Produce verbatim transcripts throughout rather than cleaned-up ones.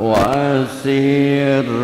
وسر وأسرار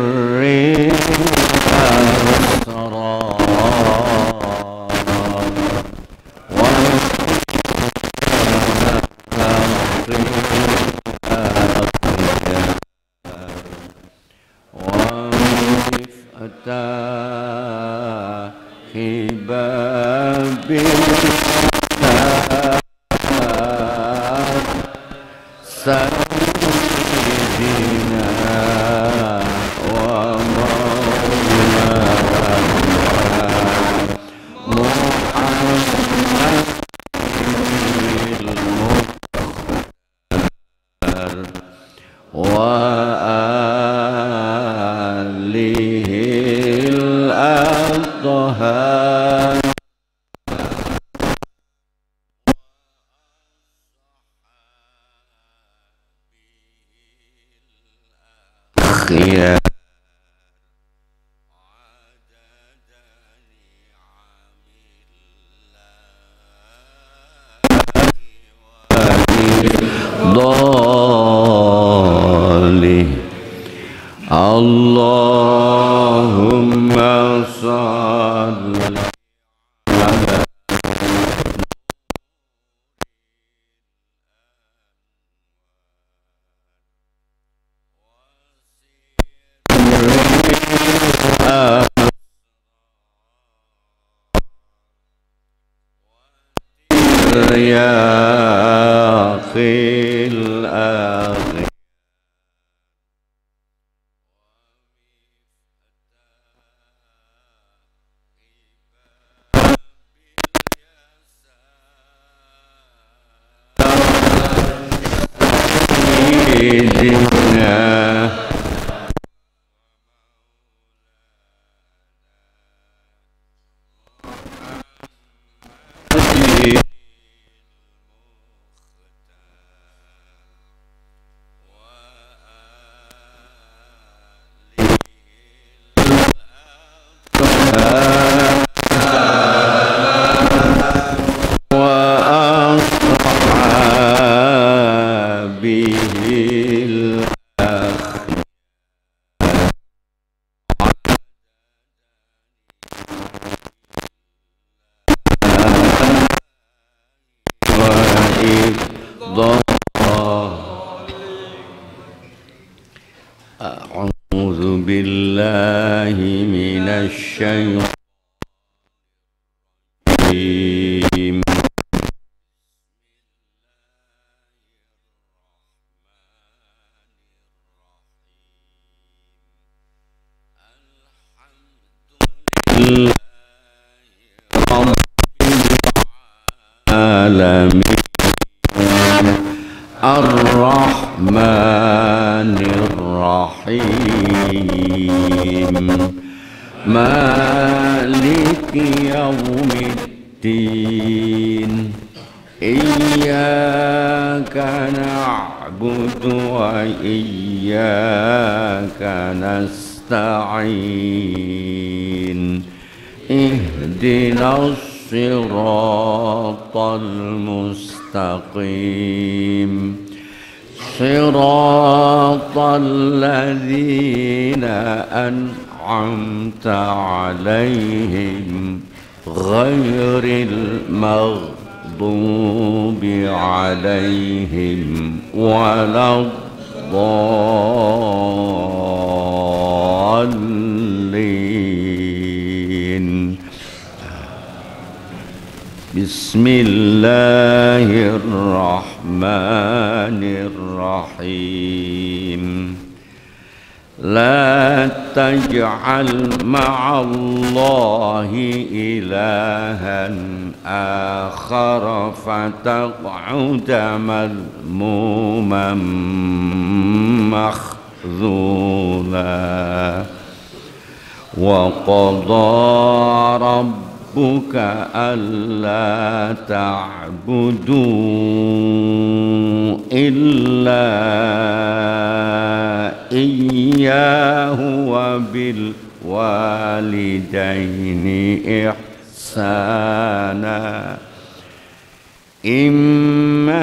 إما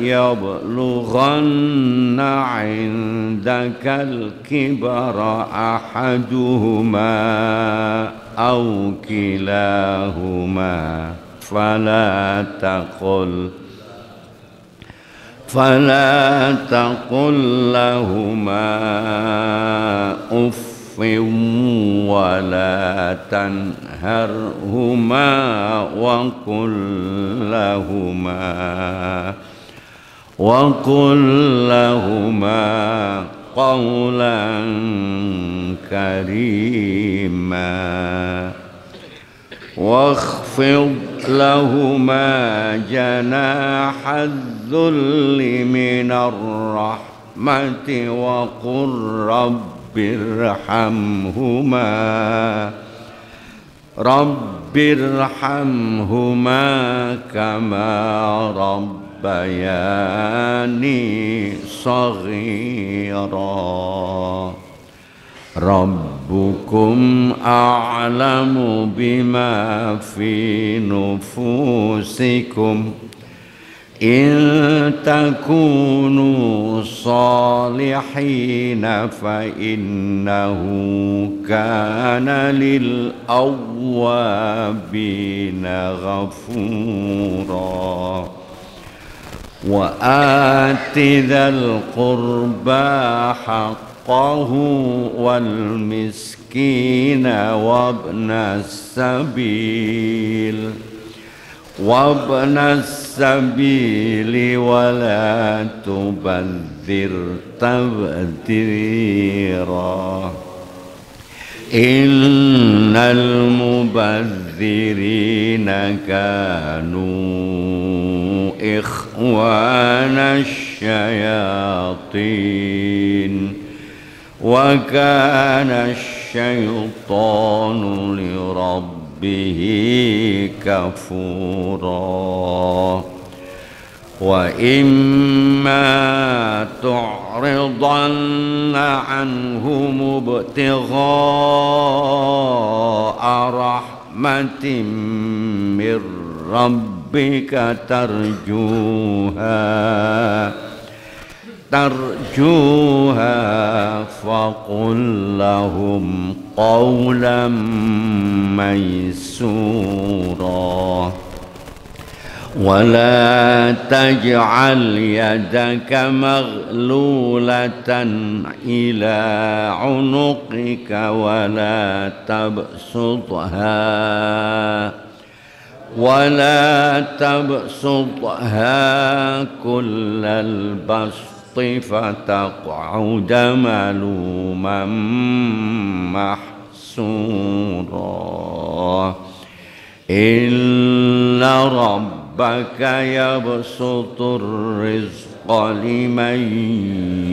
يبلغن عندك الكبر أحدهما أو كلاهما فلا تقل فلا تقل لهما أف ولا تنهرهما وقل لهما وقل لهما قولا كريما واخفض لهما جناح الذل من الرحمة وقل رب رب ارحمهما رب ارحمهما كما ربياني صغيرا ربكم أعلم بما في نفوسكم إن تكونوا صالحين فإنه كان للأوابين غفورا وآت ذا القربى حقه والمسكين وابن السبيل وابن السبيل ولا تبذر تبذيرا إن المبذرين كانوا إخوان الشياطين وكان الشيطان لربه به كفورا وإما تعرضن عنهم ابتغاء رحمة من ربك ترجوها ترجوها فقل لهم قولا ميسورا ولا تجعل يدك مغلولة إلى عنقك ولا تبسطها ولا تبسطها كل البسط فتقعد ملوما محسورا إن ربك يبسط الرزق لمن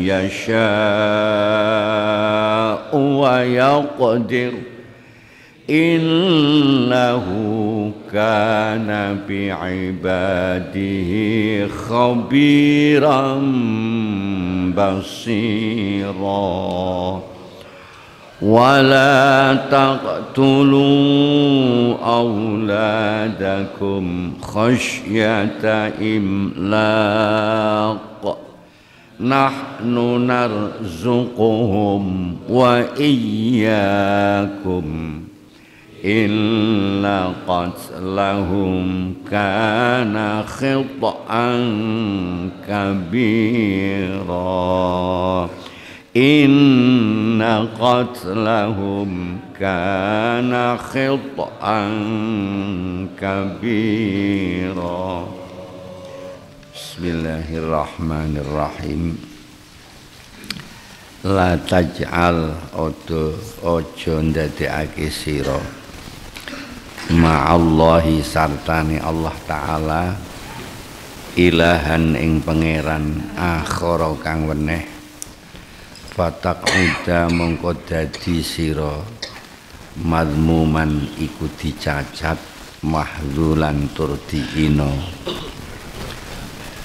يشاء ويقدر إنه كان بعباده خبيرا بصيرا ولا تقتلوا أولادكم خشية إملاق نحن نرزقهم وإياكم إن قتلهم كان خطأ كبيرا إن قتلهم كان خطأ كبيرا بسم الله الرحمن الرحيم لا تجعل odo ojo ndadekake sira ma'allahi sartani Allah Ta'ala ilahan ing pangeran akhara kang weneh fatak uda mongko dadi sira madmuman iku dicacat mahzulan tur diina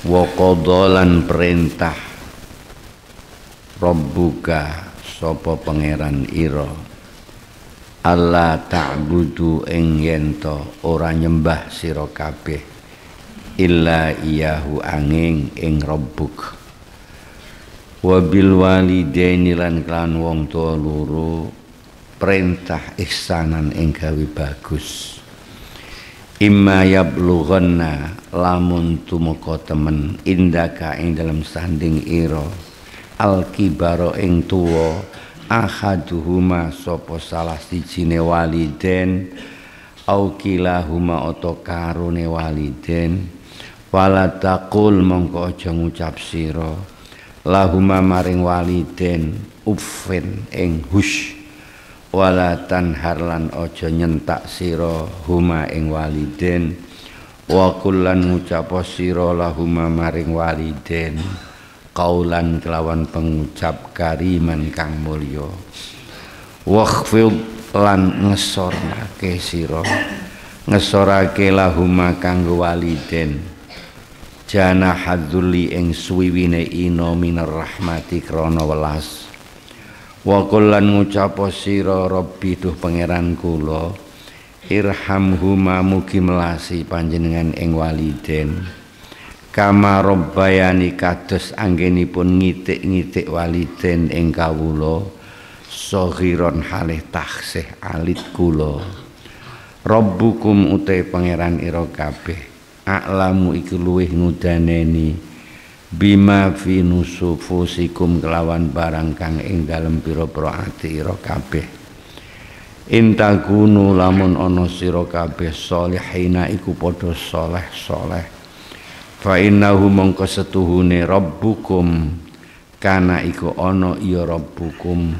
wa qadalan perintah rabbuka sapa pangeran ira Allah ta'budu ing yen ta ora nyembah sira kabeh illa iyahu angin ing rabbuk wabil walidaini lan klan wong tua loro perintah ihsanan ing gawe bagus imma yablughanna lamun tumeka temen indaka ing dalam sanding ira alkibaro ing tuwa ahaduhuma sapa salah sijine waliden au kilahuma oto karone waliden wala taqul mongko aja ngucap sira lahuma maring waliden uffin ing hush wala tanharlan ojo nyentak siro huma ing waliden wa kullan ngucapo siro lahuma maring waliden kaulan kelawan pengucap kariman kang mulya wakhfid lan ngesorake siro ngesorake lahuma kanggo waliden jana hadzuli ing suwiwine ino minar rahmati krana welas wa kullan ngucapo sira rabbi duh pangeran kula irhamhuma mugi melasi panjenengan ing waliden kama rabbayani kados anggenipun ngitik-ngitik waliden ing kawula saghiron halih taksih alit kula rabbukum uta pangeran ira kabeh a'lamu iku luwih ngudaneni bima fi nusufusikum kelawan barang kang ing dalem pira-pira ati ira kabeh intakunu lamun ana sira kabeh salihina iku padha saleh-saleh fa innahu mongko setuhune rabbukum kana iku ana ya rabbukum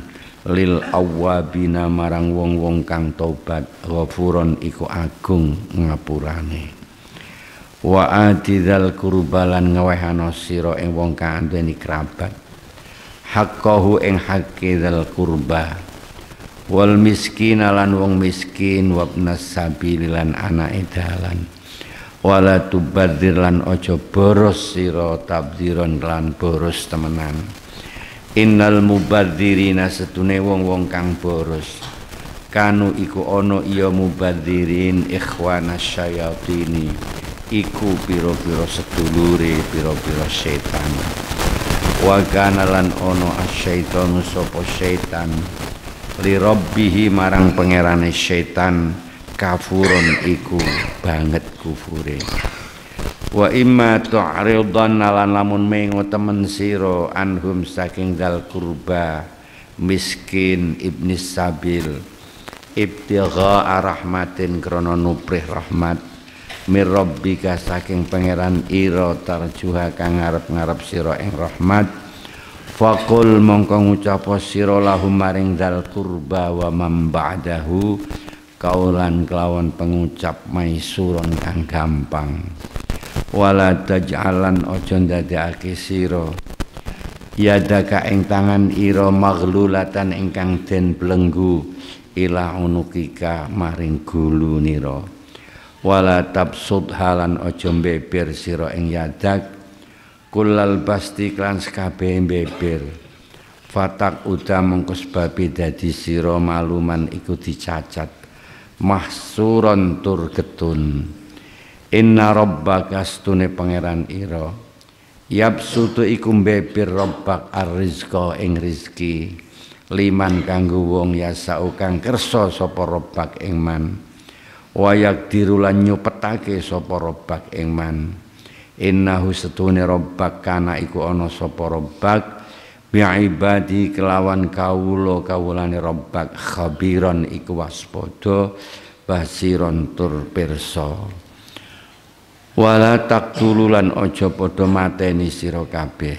lil awwabina marang wong-wong kang tobat ghafuron iku agung ngapurane wa atidzal kurbalan ngawehana sira ing wong kang duweni kerabat haqqahu ing haqqizal kurba wal miskina lan wong miskin wabnas sabil lan anake dalan wala tubadzir lan aja boros sira tabdziron lan boros temenan innal mubadzirina setune wong-wong kang boros kanu iku ana iya mubadzirin ikhwana syayatini iku piro-piro sedulure piro-piro setan wakana lan ono asyaitonu sopo setan li rabbihi marang pangerane setan kafuron iku banget kufure wa imma tu'ridan lan lamun mengo temen siro anhum saking dal kurba miskin ibni sabil ibtigha rahmatin krono nuprih rahmat mirabbika saking pangeran ira tarjuha kang ngarep-ngarep sira ing rahmat faqul mongko ngucap sira lahum maring dal qurba wa man ba'dahu kaulan kelawan pengucap maisurun kang gampang wala taj'alan aja ndadekake sira yadaka ing tangan ira maghlulatan ingkang den belenggu ila unukika maring gulu nira wala tabsud halan aja mbeber sira ing yadak kullal basti lan sakabeh mbeber fatak uta mengko sebabe dadi sira maluman iku dicacat mahsuron tur getun inna rabbaka astune pangeran ira yabsutu iku mbeber rabbak arrizqa ing rizki liman kanggo wong yasau kang kersa sapa rabbak ing man wayak dirulan nyupetake sapa rabbak ing man innahu setune rabbak kana iku ana sapa rabbak bi ibadi kelawan kawula kawulane rabbak khabiron iku waspada basiron tur pirsa wala taqtululan aja padha mateni sira kabeh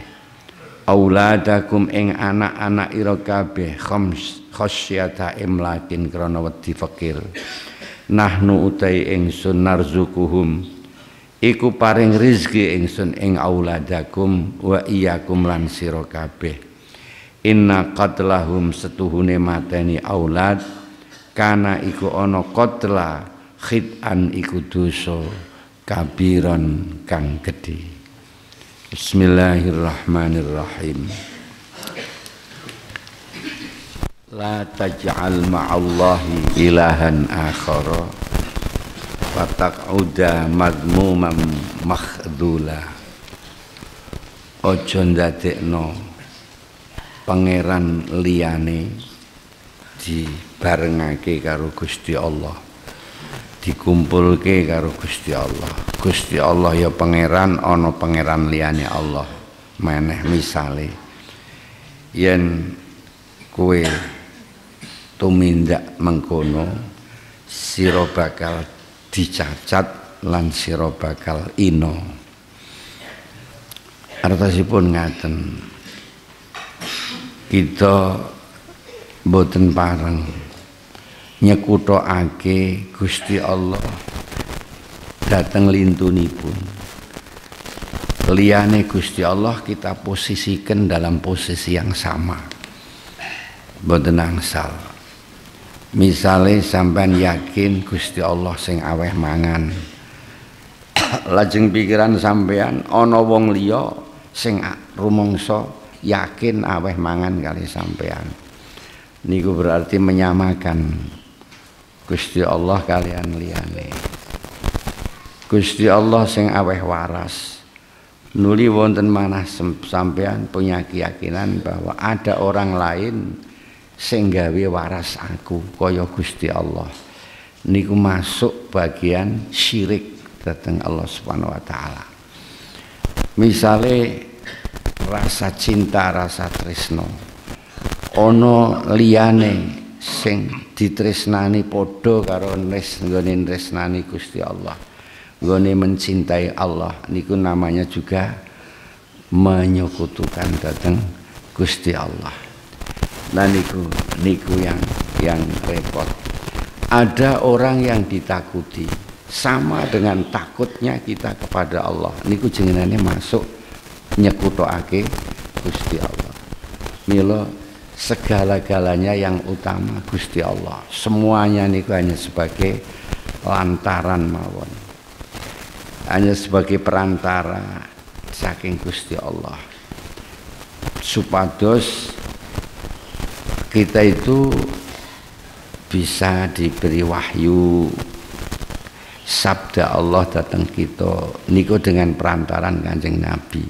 auladakum ing anak-anak ira kabeh khasyata imlakin krana wedi fakir nahnu utai ingsun narzukuhum iku paring rizki ingsun ing auladakum wa iyakum lan sira kabeh inna qatlahum setuhune mateni aulad kana iku ana qatla khid'an iku dosa kabiran kang gedhe bismillahirrahmanirrahim la taj'al ma'allahi ilahan akhara Fataqauda madmumam makhdula. Ojo ndadekno pangeran liyane dibarengake karo Gusti Allah, dikumpulke karo Gusti Allah. Gusti Allah ya pangeran, ana pangeran liyane Allah. Meneh misale yen kowe tumindak mengkono, sira bakal dicacat lan sira bakal ino. Artosipun ngaten, kita boten pareng nyekutokake Gusti Allah dateng lintunipun. Liyane Gusti Allah kita posisikan dalam posisi yang sama, boten angsal. Misale sampean yakin Gusti Allah sing aweh mangan, lajeng pikiran sampean ana wong liya sing rumangsa yakin aweh mangan kali sampean, niku berarti menyamakan Gusti Allah kalian liyane. Gusti Allah sing aweh waras, nuli wonten manah sampean punya keyakinan bahwa ada orang lain sing gawe waras aku kaya Gusti Allah, niku masuk bagian syirik dhateng Allah Subhanahu wa taala. Misale rasa cinta, rasa tresno, ono liyane sing ditresnani podo karo nes nggone tresnani Gusti Allah, nggone mencintai Allah, niku namanya juga menyekutukan dateng Gusti Allah. Nah niku, niku yang yang repot. Ada orang yang ditakuti sama dengan takutnya kita kepada Allah, niku jenengannya masuk nyekutokake Gusti Allah. Mila segala-galanya yang utama Gusti Allah, semuanya niku hanya sebagai lantaran mawon, hanya sebagai perantara saking Gusti Allah, supados kita itu bisa diberi wahyu sabda Allah datang kita niku dengan perantaran Kanjeng Nabi.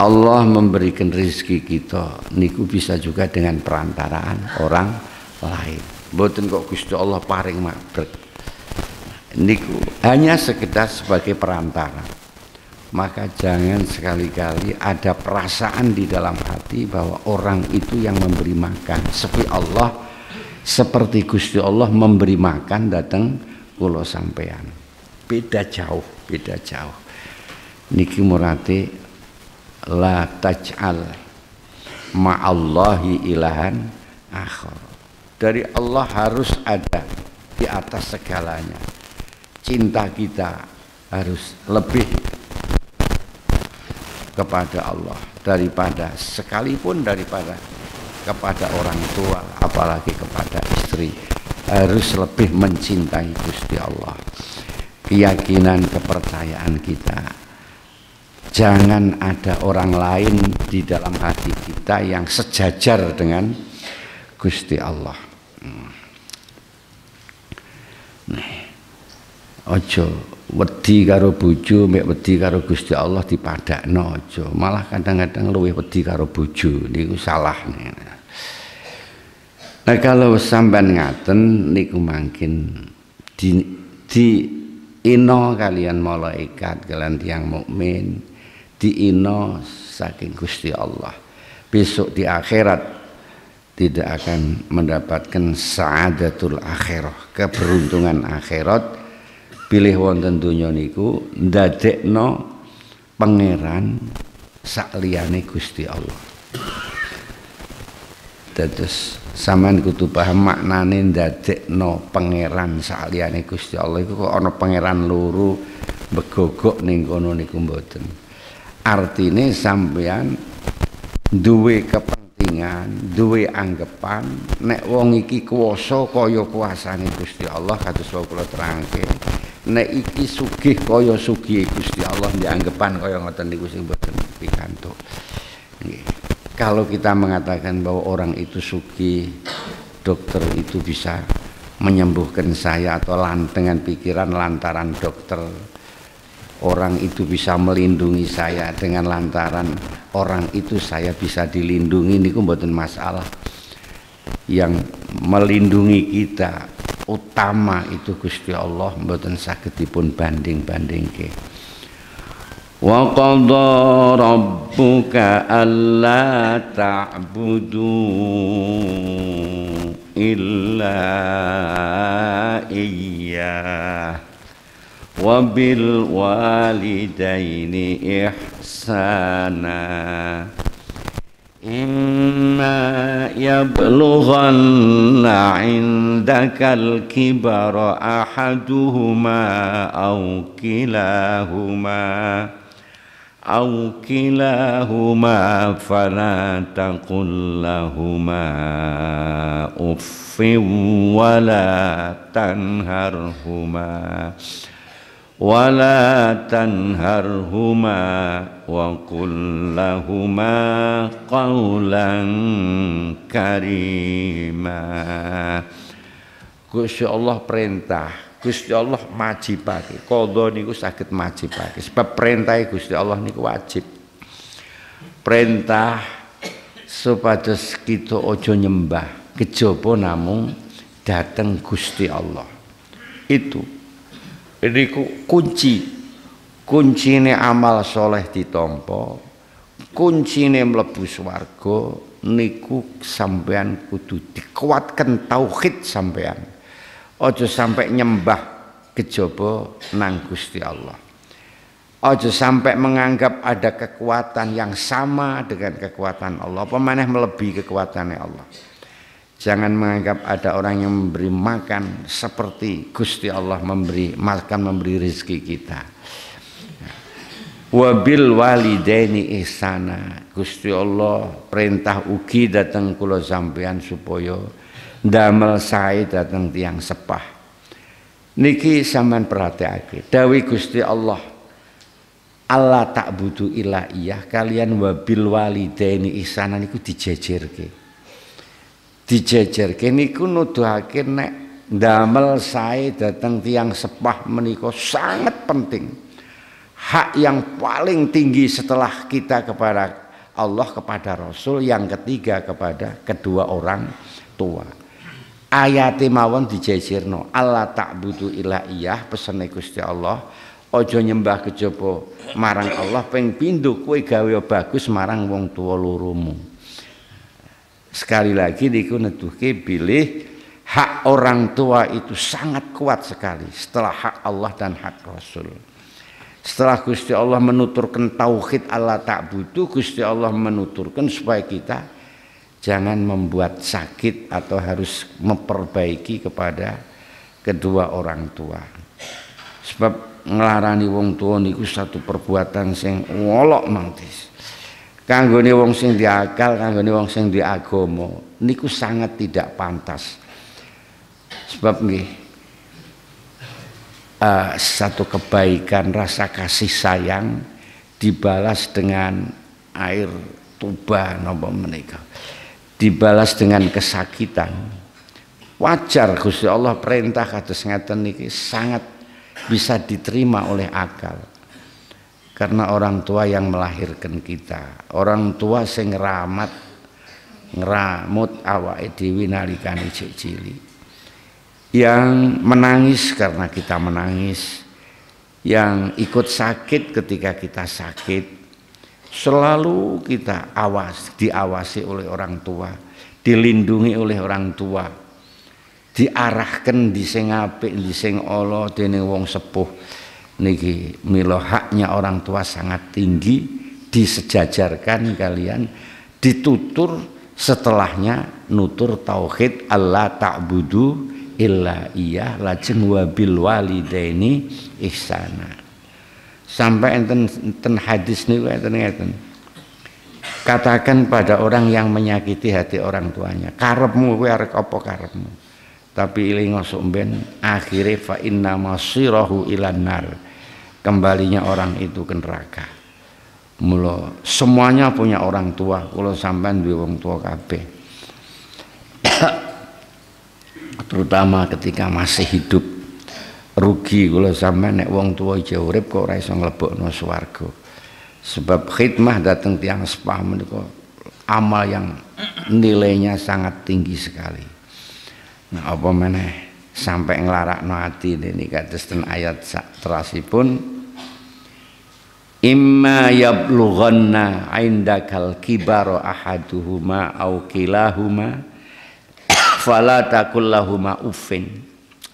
Allah memberikan rezeki kita niku bisa juga dengan perantaraan orang lain. Boten kok Gusti Allah paring mabrek, niku hanya sekedar sebagai perantara. Maka jangan sekali-kali ada perasaan di dalam hati bahwa orang itu yang memberi makan, seperti Allah, seperti Gusti Allah memberi makan datang kula sampean. Beda jauh, beda jauh. Niki murati la taj'al ma'allahi ilahan akhar. Dari Allah harus ada di atas segalanya. Cinta kita harus lebih kepada Allah daripada sekalipun daripada kepada orang tua, apalagi kepada istri. Harus lebih mencintai Gusti Allah. Keyakinan, kepercayaan kita, jangan ada orang lain di dalam hati kita yang sejajar dengan Gusti Allah. Nah, ojo wedi karo bojo mek wedi karo Gusti Allah dipadakno, ojo. Malah kadang-kadang luwih wedi karo bojo, niku salah. Nah, kalau sampean ngaten niku mangkin di, di ino kalian malaikat, kalian tiyang mukmin diino saking Gusti Allah. Besok di akhirat tidak akan mendapatkan saadatul akhirah, keberuntungan akhirat. Pilih wonten dunya niku ndadekno pangeran sakliyane Gusti Allah. Terus sampean kudu paham maknane ndadekno pangeran sakliyane Gusti Allah iku kok ana pangeran loro begogok ning kono niku mboten. Artine sampeyan duwe kepentingan, duwe anggapan nek wong iki kuwasa kaya kuasane Gusti Allah, kados kula terangke. Nek iki sugih kaya sugihe Gusti Allah, dianggapan kaya ngoten niku sing boten pikantuk. Nggih. Kalau kita mengatakan bahwa orang itu sugih, dokter itu bisa menyembuhkan saya atau dengan pikiran lantaran dokter orang itu bisa melindungi saya, dengan lantaran orang itu saya bisa dilindungi. Niku mboten masalah. Yang melindungi kita utama itu Gusti Allah, mboten saged dipun banding-bandingke. Wa qadha rabbuka alla ta'budu illa iyyah wa bil walidaini ihsana imma yablughanna 'indakal kibara ahaduhuma aw kilahuma أو كلاهما فلا تقل لهما أف ولا تنهرهما ولا تنهرهما وقل لهما قولا كريما. Gusti Allah perintah. Gusti Allah majibake, qadha niku saged majibake. Sebab perintah Gusti Allah niku wajib. Perintah supados kita aja nyembah kejaba namung dateng Gusti Allah. Itu niku kunci. Kuncine amal soleh ditampa, kuncine mlebu swarga niku sampean kudu dikuatkan tauhid sampean. Ojo sampai nyembah kejaba nang Gusti Allah. Ojo sampai menganggap ada kekuatan yang sama dengan kekuatan Allah, apa maneh melebihi kekuatannya Allah. Jangan menganggap ada orang yang memberi makan seperti Gusti Allah memberi makan, memberi rezeki kita. Wabil walidaini ihsana. Gusti Allah perintah ugi dateng kula sampean supaya damel sae dateng tiang sepah. Niki sampean perhatiake dawuh Gusti Allah, Allah ta'budu illa iyyah, kalian wabil walidaini ihsana niku dijejerke. Dijejerke niku nuduhake nek damel sae dateng tiang sepah menika sangat penting. Hak yang paling tinggi setelah kita kepada Allah, kepada Rasul, yang ketiga kepada kedua orang tua. Ayat mawon dijejirno, Allah ta'budu illa iyyah, pesene Gusti Allah, ojo nyembah kejaba marang Allah, ping pindho kowe gawe bagus marang wong tua loromu. Sekali lagi niku neduhke bilih hak orang tua itu sangat kuat sekali setelah hak Allah dan hak Rasul. Setelah Gusti Allah menuturkan tauhid Allah ta'budu, Gusti Allah menuturkan supaya kita jangan membuat sakit atau harus memperbaiki kepada kedua orang tua. Sebab ngelarani wong tua niku satu perbuatan sing wolok mantis. Kanggone wong sing diakal, kanggone wong sing diagomo niku sangat tidak pantas. Sebab nggih uh, satu kebaikan rasa kasih sayang dibalas dengan air tuba napa menika, dibalas dengan kesakitan. Wajar Gusti Allah perintah kados ngeten niki sangat bisa diterima oleh akal, karena orang tua yang melahirkan kita, orang tua sing ramat ngeramut awake dhewe nalikane cilik-cilik, yang menangis karena kita menangis, yang ikut sakit ketika kita sakit. Selalu kita awas, diawasi oleh orang tua, dilindungi oleh orang tua, diarahkan di sing apik, di sing ala dening wong sepuh. Niki mila haknya orang tua sangat tinggi, disejajarkan kalian, ditutur setelahnya nutur tauhid Allah ta'budu illa iyyah, lajeng wabil walidaini ihsana. Sampai enten, enten hadis niku enten ngeten. Katakan pada orang yang menyakiti hati orang tuanya, karepmu kowe arek apa karepmu. Tapi ilingo sok ben akhire fa inna masirahu ilan nar. Kembalinya orang itu ke neraka. Mula semuanya punya orang tua, kula sampean duwe wong tua kabeh. terutama ketika masih hidup. Rugi kalau sampean nek wong tua ijo urip kok ora iso mlebokno swarga. Sebab khidmah datang tiang sepah menika amal yang nilainya sangat tinggi sekali. Nah, apa meneh sampai nglarakno ati niki kados ten ayat terasipun. Imma yablughanna 'indakal kibara ahaduhuma au kilahuma fala taqul lahuma uffin.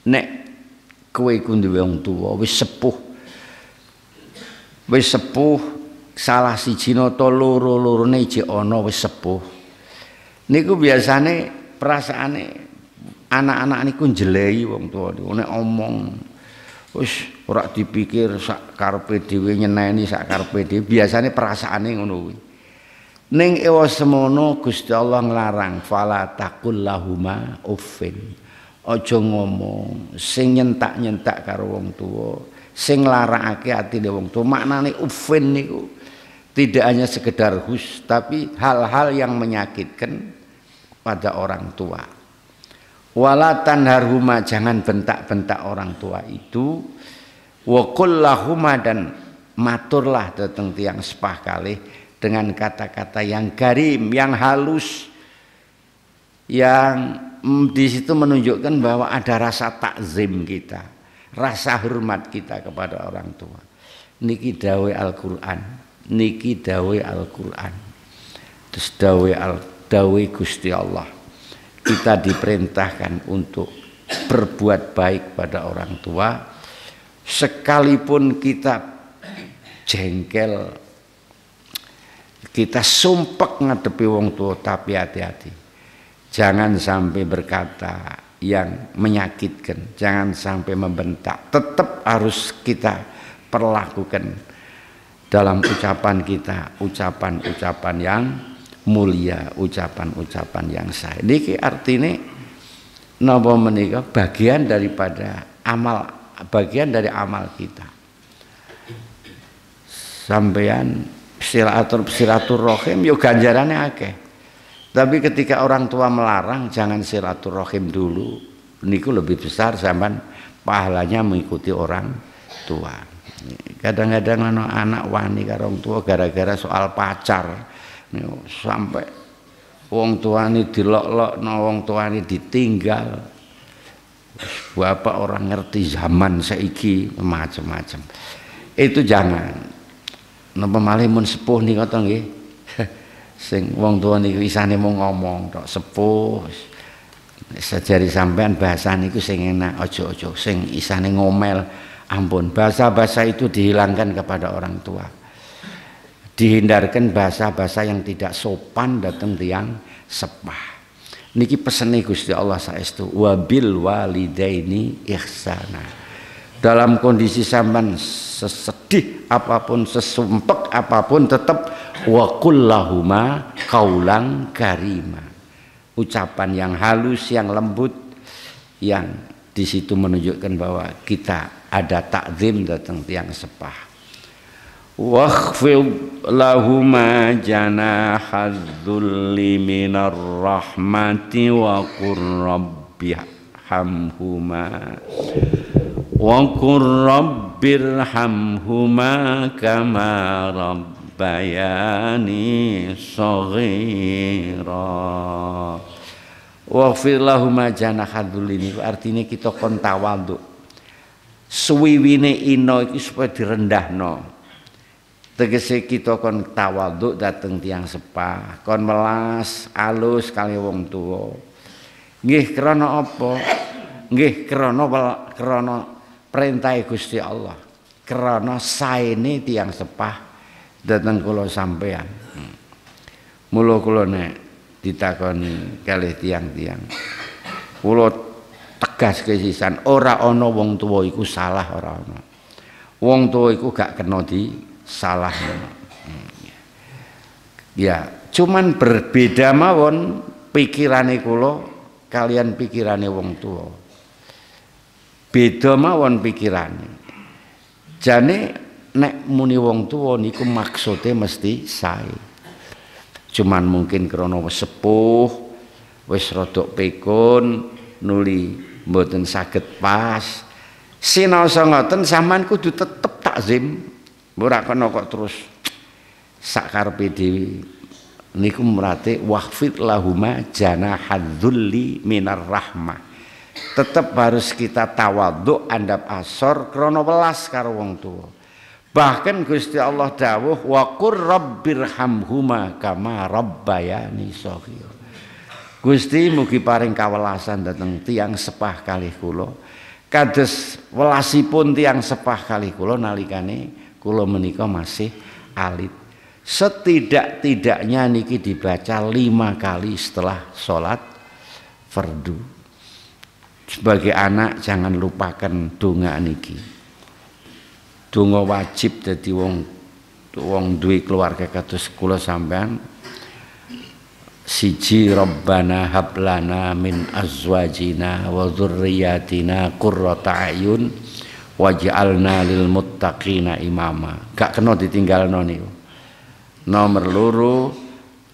Nek kowe iku duwe wong tuwa wis sepuh wis sepuh salah siji nata loro-lorone jek ana wis sepuh niku biasane perasaane anak-anak niku njelehi wong tuwa niku nek omong wis ora dipikir sak karepe dhewe nyeneni sak karepe dhewe biasane perasaane ngono kuwi. Ning ewa semono Gusti Allah nglarang fala taqul lahuma uffin. Aja ngomong sing nyentak-nyentak karo wong tuwa, sing nglarakake atine wong tuwa. Maknane uffin niku tidak hanya sekedar hus tapi hal-hal yang menyakitkan pada orang tua. Wala tanharhuma, jangan bentak-bentak orang tua itu. Wa qullahuma, dan maturlah dateng tiang sepah kalih dengan kata-kata yang garim, yang halus, yang mm, di situ menunjukkan bahwa ada rasa takzim kita, rasa hormat kita kepada orang tua. Niki dawe Al-Qur'an, niki dawe Al-Qur'an. Terus dawe al dawe Gusti Allah. Kita diperintahkan untuk berbuat baik pada orang tua sekalipun kita jengkel, kita sumpek ngadepi wong tua, tapi hati-hati jangan sampai berkata yang menyakitkan, jangan sampai membentak, tetap harus kita perlakukan dalam ucapan kita ucapan-ucapan yang mulia, ucapan-ucapan yang sahih. Niki artine napa menika bagian daripada amal, bagian dari amal kita. Sampeyan silaturahim yo ganjarane akeh. Tapi ketika orang tua melarang jangan silaturahim dulu, niku lebih besar sampean pahalanya mengikuti orang tua. Kadang-kadang ana anak wani karo orang tua gara-gara soal pacar. Sampai wong tuane dilok-lokno, wong tuane ditinggal. Bapak orang ngerti zaman saiki macam-macam. Itu jangan. Napa malih mun sepuh nika to nggih. Sing wong tuwa niku isane mung ngomong tok sepuh. Sejari sampean bahasa niku sing enak, aja-aja sing isane ngomel. Ampun, bahasa-bahasa itu dihilangkan kepada orang tua. Dihindarkan bahasa-bahasa yang tidak sopan datang tiang sepah. Niki pesene Gusti Allah saestu wabil walidaini ihsana. Dalam kondisi sampean sesedih apapun, sesumpek apapun, tetap wa qul lahuma qaulan karima. Ucapan yang halus, yang lembut, yang di situ menunjukkan bahwa kita ada takzim datang tiang sepah. Wakhfid lahuma janahaz dzulli minar rahmati wa qur rabbirhamhuma wa qur rabbirhamhuma kama rabbayani shaghira. Wakhfid lahuma janahaz dzulli, artinya kita kon tawadhu suwiwine ina iki supaya direndahno. Tegese kita kon tawaduk dateng tiang sepah, kon melas alus kali wong tuwa. Nggih krana apa? Nggih krana krana perintah Gusti Allah, krana saene tiang sepah dateng kula sampean. Mula kula nek ditakoni kalih tiang-tiang, kula tegas kesisan ora ana wong tuwa iku salah, ora ana. Wong tuwa iku gak kena di salah. Ya, cuman berbeda mawon pikirane kula kalian pikirane wong tua. Beda mawon pikirane. Jane nek muni wong tua niku maksude mesti sae. Cuman mungkin krana sepuh, wis rodok pikun, nuli mboten saged pas sinaosa ngoten sampean kudu tetep takzim, ora kena kok terus sak karepe dhewe niku mrate wahfid lahuma janahadzulli minar rahmah. Tetep harus kita tawadhu andhap asor krana welas karo wong tuwa. Bahkan Gusti Allah dawuh wa qur rabbirhamhuma kama rabbayani shaghira. Gusti mugi paring kawelasan dateng tiang sepah kalih kula kados welasipun tiang sepah kalih kula nalikane kula menika masih alit. Setidak-tidaknya niki dibaca lima kali setelah sholat fardu. Sebagai anak jangan lupakan donga niki. Donga wajib dadi wong wong duwe keluarga kados kula sampean. Siji Rabbana hablana min azwajina wa dzurriyyatina qurrata ayun waj'alna lil muttaqina imama. Gak kena ditinggalno niku. Nomor loro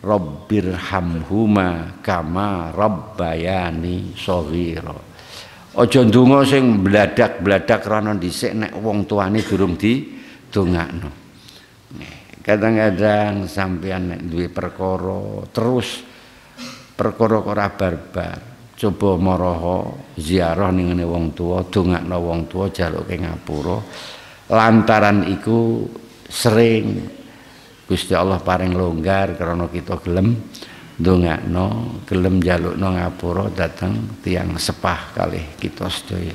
Rabbirhamhuma kama rabbayani shaghira. Aja ndonga sing bladak-bladak rono dhisik nek wong tuane durung didongakno. Kadang-kadang sampean nek duwe perkara terus perkara ora barbar coba maraha ziarah ning ngene wong tuwa dongakno wong tuwa jaluke ngapura lantaran iku sering Gusti Allah paring longgar karena kita gelem dongakno gelem jalukno ngapura dateng tiang sepah kalih kita sedaya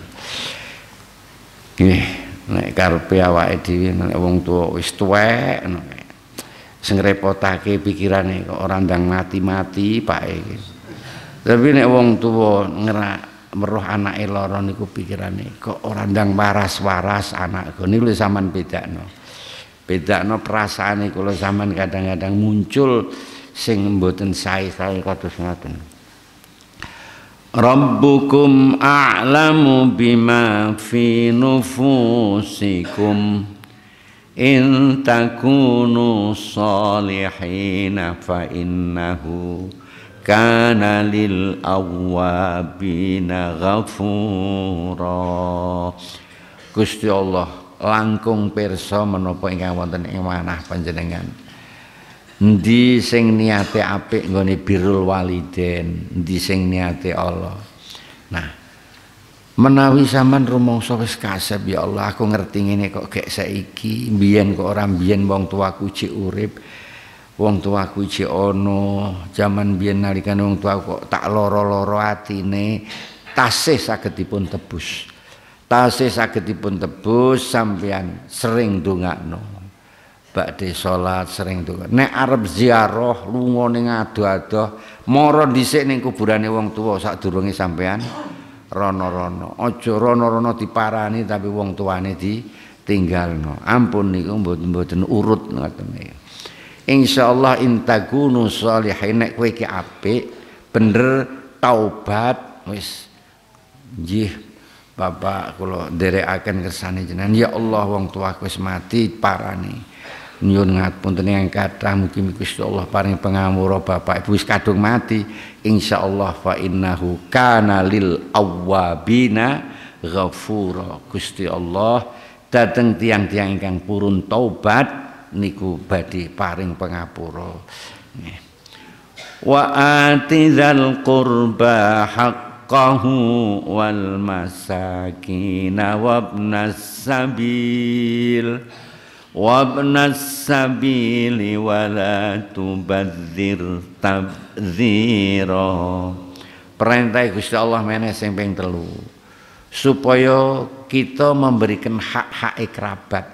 nggih nek karepe awake dhewe nek wong tuwa wis tuwek sing repotake pikirane kok ora ndang mati-mati pake. Tapi nek wong tuwa ngerak meruh anake lara niku pikirane kok ora ndang waras-waras anakku niku lho sampean bedakno. Bedakno perasaane kula sampean kadang-kadang muncul sing mboten sae-sae kados ngoten. Rabbukum a'lamu bima fi nufusikum in takunu salihina fa innahu kana lil awwabina ghafura. Gusti Allah langkung pirsa menapa ingkang wonten ing manah panjenengan. Endi sing niate apik nggone birrul walidain, endi sing niate Allah. Nah, menawi sampean rumangsa wis kasep ya Allah, aku ngerti ngene kok gek saiki, mbiyen kok ora mbiyen wong tuaku jek urip, wong tuaku jek ana, jaman mbiyen nalika wong tuaku kok tak lara-lara atine, tasih saged dipun tebus. Tasih saged dipun tebus sampeyan sering ndongakno. Bakde salat sering tuh. Nek arep ziarah lunga ning ado-ado, mara dhisik ning kuburane wong tuwa sadurunge sampean rono-rono. Aja rono-rono diparani tapi wong tuane ditinggalno. Ampun niku mboten-mboten urut ngoten niku. Insyaallah intagunu sholihin nek kowe iki apik, bener taubat wis nggih. Bapak kula nderekaken kersane jenengan, ya Allah wong tuaku wis mati parani. Nyuwun ngapunten ingkang kathah mugi-mugi Gusti Allah paring pangawura bapak ibu wis kadung mati insyaallah fa innahu kana lil awwabina ghafura. Gusti Allah dateng tiang-tiang ingkang purun taubat niku badhe paring pangapura. Wa atizal qurba haqqahu wal masakin wabnas sabil wabnas sabili wala tubadzir tabdzira. Perintah Gusti Allah meneh sing ping telu supaya kita memberikan hak-hak kerabat.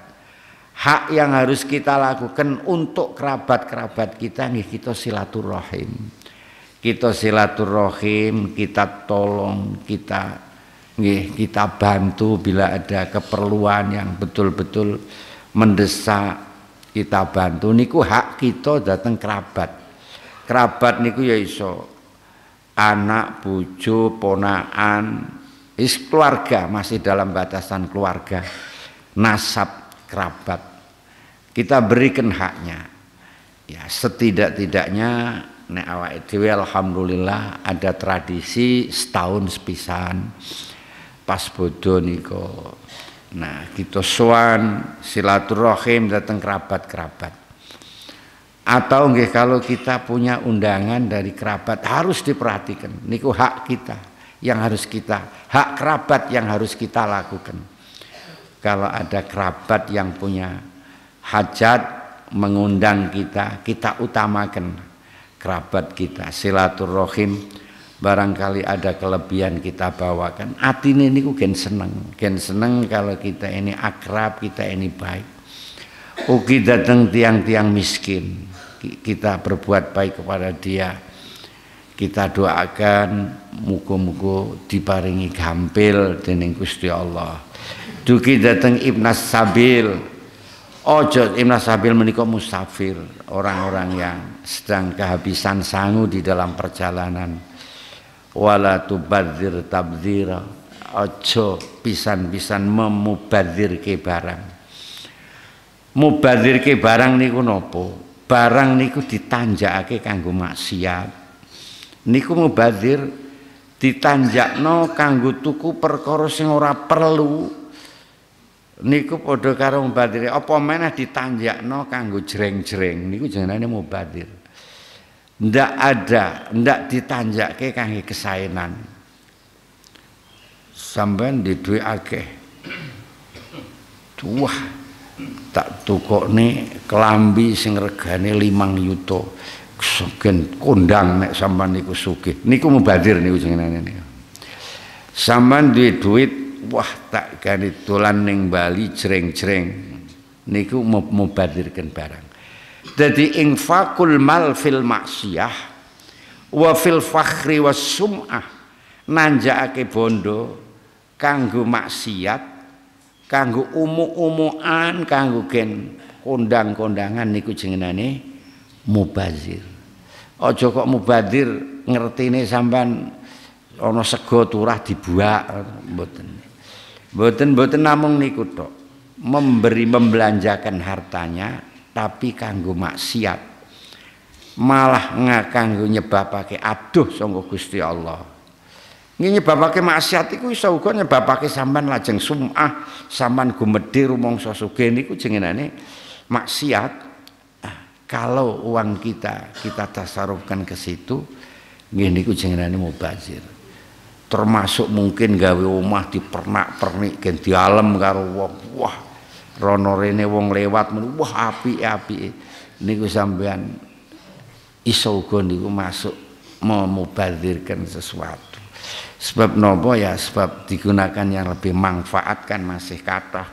Hak yang harus kita lakukan untuk kerabat-kerabat kita nggih kita silaturahim. Kita silaturahim, kita tolong, kita nggih kita bantu bila ada keperluan yang betul-betul mendesak kita bantu niku hak kita dateng kerabat. Kerabat niku ya iso anak, bojo, ponakan, is keluarga masih dalam batasan keluarga, nasab kerabat. Kita berikan haknya. Ya setidak-tidaknya nek awake dhewe alhamdulillah ada tradisi setahun sepisan pas bodho niku. Nah, kita sowan silaturahim datang kerabat-kerabat. Atau nggih kalau kita punya undangan dari kerabat harus diperhatikan. Niku hak kita yang harus kita, hak kerabat yang harus kita lakukan. Kalau ada kerabat yang punya hajat mengundang kita, kita utamakan kerabat kita, silaturahim. Barangkali ada kelebihan kita bawakan. Atine niku gen seneng, gen seneng kalau kita ini akrab, kita ini baik. Ugi datang tiang-tiang miskin, kita berbuat baik kepada dia, kita doakan muga-muga diparingi gampil dening Gusti Allah. Dugi datang Ibnas Sabil, ojo Ibnas Sabil menika musafir, orang-orang yang sedang kehabisan sangu di dalam perjalanan. Wala tubadzir tabdzira, ojo pisan-pisan memubadzirke barang. Mubadzirke barang niku nopo? Barang niku ditanjakake kanggo maksiat. Niku mubadzir ditanjakno kanggo tuku perkara sing ora perlu. Niku padha karo mubadzir. Apa meneh ditanjakno kanggo jreng-jreng niku jenenge mubadzir. Ndak ada, ndak ditanjake kangge kesaenan. Sampeyan di duwe akeh. Wah. Tak tukokne kelambi sing regane limang yuto sugeng kondang nek sampean niku sugih niku mubadir niku jenengan niku. Sampean duwe duit wah tak gane dolan ning Bali jreng-jreng niku mubadirken barang. Dadi infaqul mal fil maksiyah wa fil fakhri was sum'ah, nanjakake bondo kanggo maksiat, kanggo umu-umuan, kanggo gen kondang-kondangan niku jenengane mubazir. Aja kok mubazir ngertine sampean ana sego turah dibuak mboten. Mboten-mboten namung niku tok. Memberi membelanjakan hartanya tapi kanggo maksiat. Malah ngakanggo nyebabake aduh sangga Gusti Allah. Nyebabake maksiat iku iso uga nyebabake sampean lajeng sum'ah, sampean gumedhe rumangsa sugih niku jenengane maksiat. Nah, kalau uang kita kita tasarufkan ke situ nggih niku jenengane mubazir. Termasuk mungkin gawe omah dipernak-pernik gen dialem karo wong. Wah, rono rene wong lewat menu wah apike-apike niku sampean iso uga niku masuk memubazirkan sesuatu. Sebab nopo ya, sebab digunakan yang lebih manfaat kan masih kathah.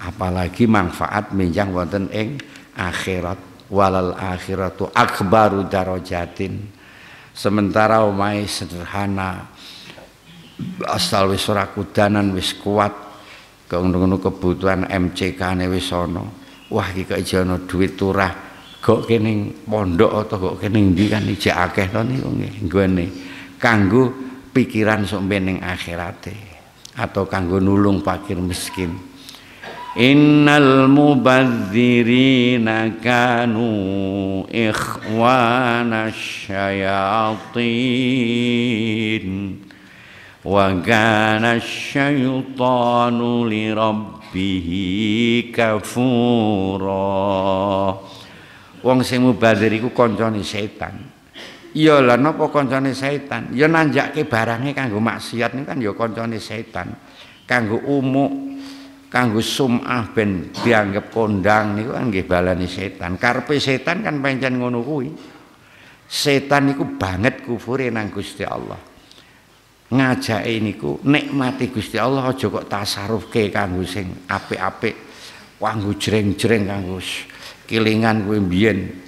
Apalagi manfaat menjang wonten ing akhirat, walal akhiratu akbaru darajatin. Sementara omahe sederhana, asal wis ora kudanan wis kuat, ngono-ngono kebutuhan M C K-ne wis ana. Wah iki kok ijo ana dhuwit turah, gok kene pondok atau gok kene ndi kan ijek akeh to niku nggone. Kanggo pikiran sumbening akhirate atau kanggo nulung fakir miskin. Innal mubadzirina kanu ikhwanasy syayatin wa kana syaitanu li rabbihi kafura. Wong sing mubadzir iku kancane setan. Ya lan napa kancane setan? Ya nanjake barange kanggo maksiat niku kan ya kancane setan. Kanggo umuk, kanggo sum'ah ben dianggep kondang niku kan nggih balane setan. Karepe setan kan pancen ngono kuwi. Setan niku banget kufure nang Gusti Allah. Ngajake niku nikmati Gusti Allah aja kok tasarufke kanggo sing apik-apik, kanggo jreng-jreng kanggo kelingan kuwi mbiyen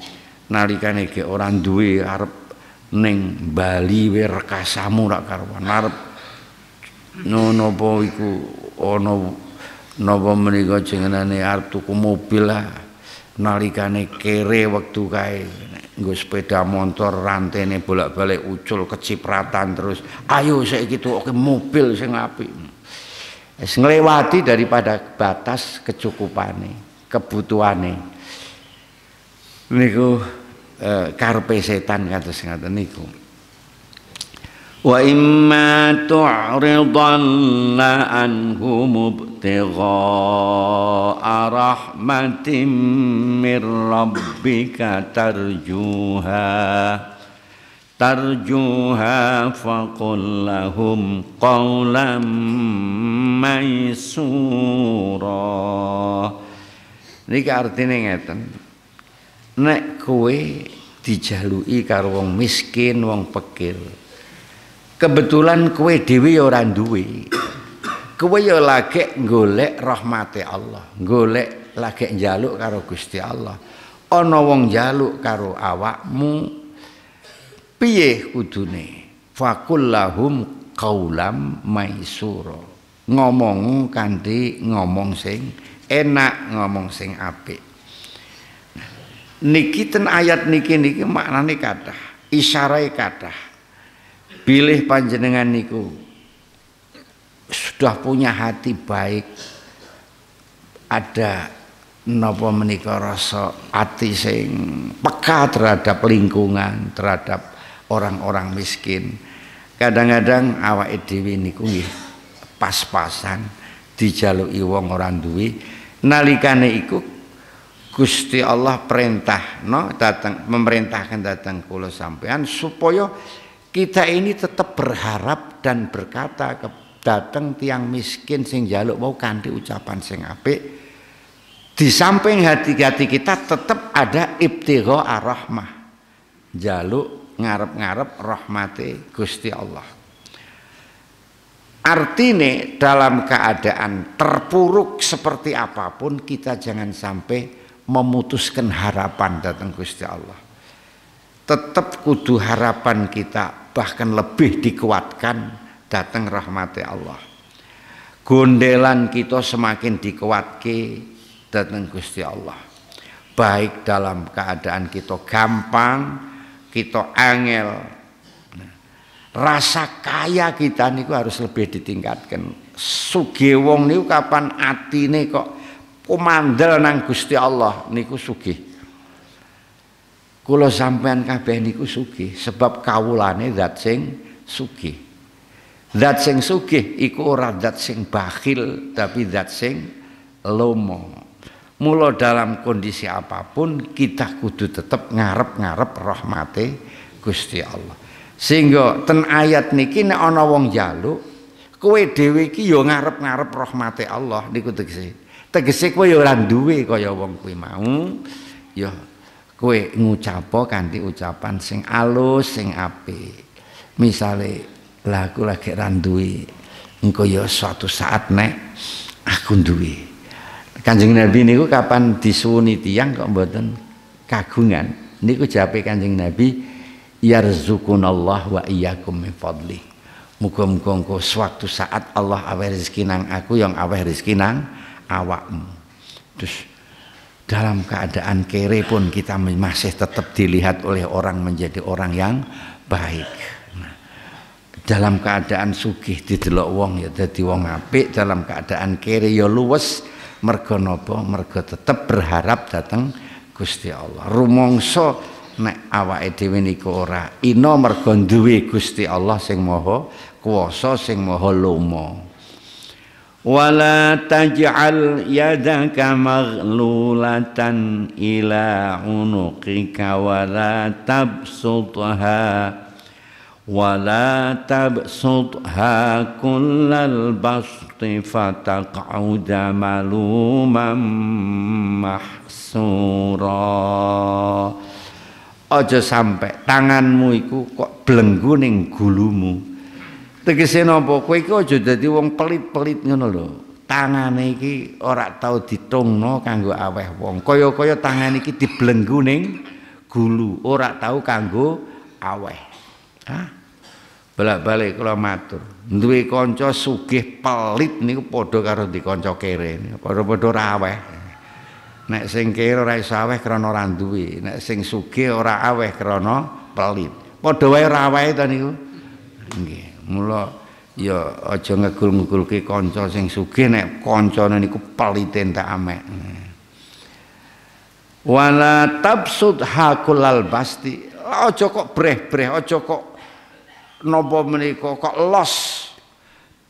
nalikane ge ora duwe arep neng Bali we rekasamu rak karuan arep nono po iku ono nopo menika jenengane arep tuku mobil lah nalikane kere wektu kae nggo sepeda motor rantene bolak-balik ucul kecipratan terus ayo saiki tuku mobil sing apik wis nglewati daripada batas kecukupane kebutuhane niku. e, karpe setan kados ngaten niku. Wa imma tu'ridanna anhum ibtigha'a rahmatim mir rabbika tarjuha tarjuha faqul lahum qawlan maysura. Niki artine ngeten, nek kowe dijaluki karo wong miskin, wong pikir, kebetulan kowe dhewe ya ora duwe, kowe ya lagi golek rahmate Allah, golek lagi njaluk karo Gusti Allah, ana wong njaluk karo awakmu, piye kudune? Faqul lahum qaulam maisura, ngomong kanthi ngomong sing enak, ngomong sing apik. Niki ten ayat niki niki maknane kathah, isyarai kathah. Bilih panjenengan niku sudah punya hati baik, ada napa menika rasa ati sing peka terhadap lingkungan, terhadap orang-orang miskin. Kadang-kadang awake dhewe niku nggih pas-pasan dijaluki wong ora duwe, nalikane iku Gusti Allah perintahno datang memerintahkan datang kula sampean supaya kita ini tetap berharap dan berkata ke datang tiang miskin sing njaluk mau kanthi ucapan sing apik. Di samping hati-hati kita tetap ada ibtigha ar-rahmah, njaluk ngarep-ngarep rahmate Gusti Allah. Artine dalam keadaan terpuruk seperti apapun kita jangan sampai memutuskan harapan datang Gusti Allah. Tetap kudu harapan kita bahkan lebih dikuatkan datang rahmate Allah. Gondelan kita semakin dikuatke datang Gusti Allah. Baik dalam keadaan kita gampang, kita angel, rasa kaya kita niku harus lebih ditingkatkan. Sugih wong niku kapan atine kok kumandel nang Gusti Allah niku sugih. Kula sampean kabeh niku sugih sebab kawulane zat sing sugih. Zat sing sugih iku ora zat sing bakhil tapi zat sing lomo. Mula dalam kondisi apapun kita kudu tetap ngarep-ngarep rahmate Gusti Allah. Sehingga ten ayat niki nek ana wong njaluk, kowe dhewe iki ya ngarep-ngarep rahmate Allah niku tegese. Tegese kowe ya ora duwe kaya wong kuwi mau, ya kowe ngucapo kanthi ucapan sing alus, sing apik. Misale, lah aku lagi ra duwe, engko ya suatu saat nek aku duwe. Kanjeng Nabi niku kapan disuwuni tiyang kok mboten kagungan niku jape Kanjeng Nabi yarzukunallah wa iyyakum min fadli, muga-muga engko suatu saat Allah aweh rezeki nang aku yang aweh rezeki nang awakmu. Terus dalam keadaan kere pun kita masih tetap dilihat oleh orang menjadi orang yang baik. Nah, dalam keadaan sugih didelok wong ya dadi wong apik, dalam keadaan kere ya luwes. Mergo napa? Mergo tetep berharap dateng Gusti Allah. Rumangsa nek awake dhewe niku ora ina mergo duwe Gusti Allah sing Maha Kuwasa, sing Maha Lomo. Wala taj'al yadaka maghlulatan ila unuqika wala tabsutha wala tabsutha kullal basti fataq'uda maluman mahsura. Aja sampai tanganmu iku kok belenggu ning gulumu. Tegese napa kowe iki aja dadi wong pelit-pelit ngono lho. Tangane iki ora tau ditungno kanggo aweh wong. Kaya-kaya tangan iki dibelenggu ning gulu, ora tau kanggo aweh. Ah, bolak-balik kula matur, duwe kanca sugih pelit niku padha karo di kanca kere, padha-padha ora aweh. Nek sing kere ora iso aweh krana ora duwe, nek sing sugih ora aweh krana pelit. Padha wae ora awehe ta niku. Nggih, mula ya aja ngegul-ngegulke kanca sing sugih nek kancane niku pelite entek amek. Wala tabsud hakulal basti. Ojo kok breh-breh, ojo kok nopo menika kok los.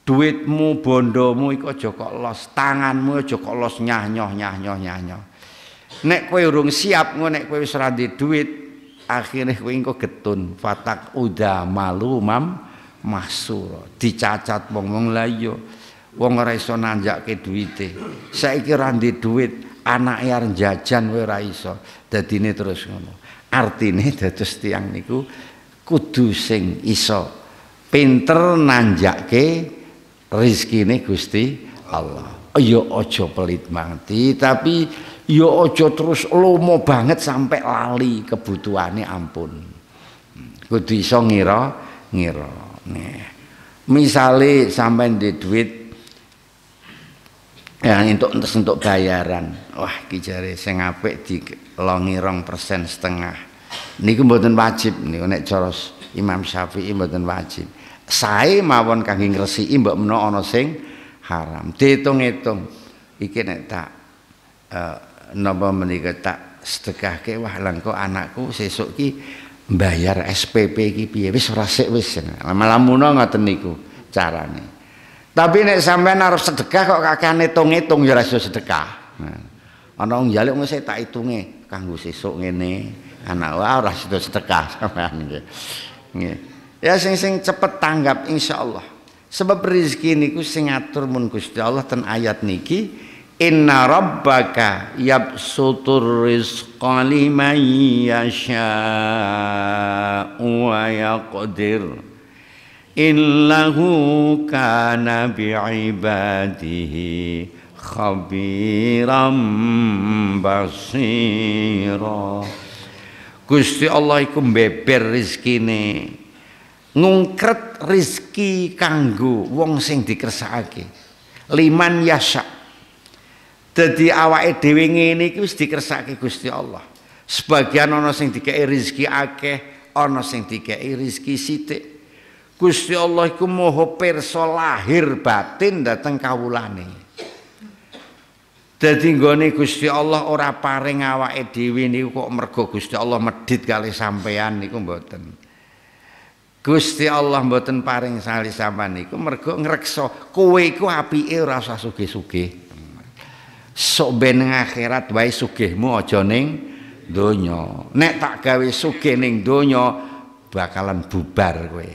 Duitmu, bondomu iku ojo kok los, tanganmu ojo kok los nyah-nyoh nyah-nyoh nyah-nyoh. Nek kowe urung siap, nek kowe wis ora duwe duit, akhire kowe engko getun, fatak uda malu mam mahsura. Dicacat wong-wong la iya. Wong ora iso nanjake duwite. Saiki ora ndek duit, anake arep jajan kowe ora iso. Dadine terus ngono. Artine dados tiyang niku kudu sing iso pinter nanjake rezekine Gusti Allah. Ya aja pelit mati, tapi ya aja terus lomo banget sampai lali kebutuhane ampun. Kudu iso ngira, ngira. Nih. Misale sampean ndek duit ya entuk entes entuk bayaran. Wah, iki jare sing apik dilongi rong persen setengah. Niku mboten wajib niku nek cara Imam Syafi'i mboten wajib. Sae mawon kangge ngresiki mbok menawa ana sing haram. Diitung-itung iki nek tak eh napa menika tak sedekahke wah lengko anakku sesuk ki bayar S P P iki piye wis ora sik wis lamun-lamun ngoten niku carane. Tapi nek sampean arep sedekah kok kakane hitung-hitung ya ora iso sedekah. Ana wong njaluk wis tak hitunge kanggo sesuk ngene, anak ora iso sedekah sampean nggih. Nggih. Ya sing sing cepet tanggap insyaallah. Sebab rezeki niku sing ngatur mun Gusti Allah ten ayat niki. Inna rabbaka yabsutur rizqa liman yasha'u wa yaqdir innahu kana bi'ibadihi khabiran basira. Gusti Allah iku beber rezekine, ngungkret rezeki kanggo wong sing dikersakake. Liman yasha', dadi awake dhewe ngene iki wis dikersakake Gusti Allah. Sebagian ana sing dikeki rezeki akeh, ana sing dikeki rezeki sithik. Gusti Allah iku maha pirsa lahir batin dhateng kawulane. Dadi nggone Gusti Allah ora paring awake dhewe niku kok mergo Gusti Allah medhit kali sampean niku mboten. Gusti Allah mboten paring salih sampean niku mergo ngreksa kowe iku apike ora usah sugih-sugih. Sok ben akhirat wae sugihmu aja ning donya. Nek tak gawe sugih ning donya bakalan bubar kowe.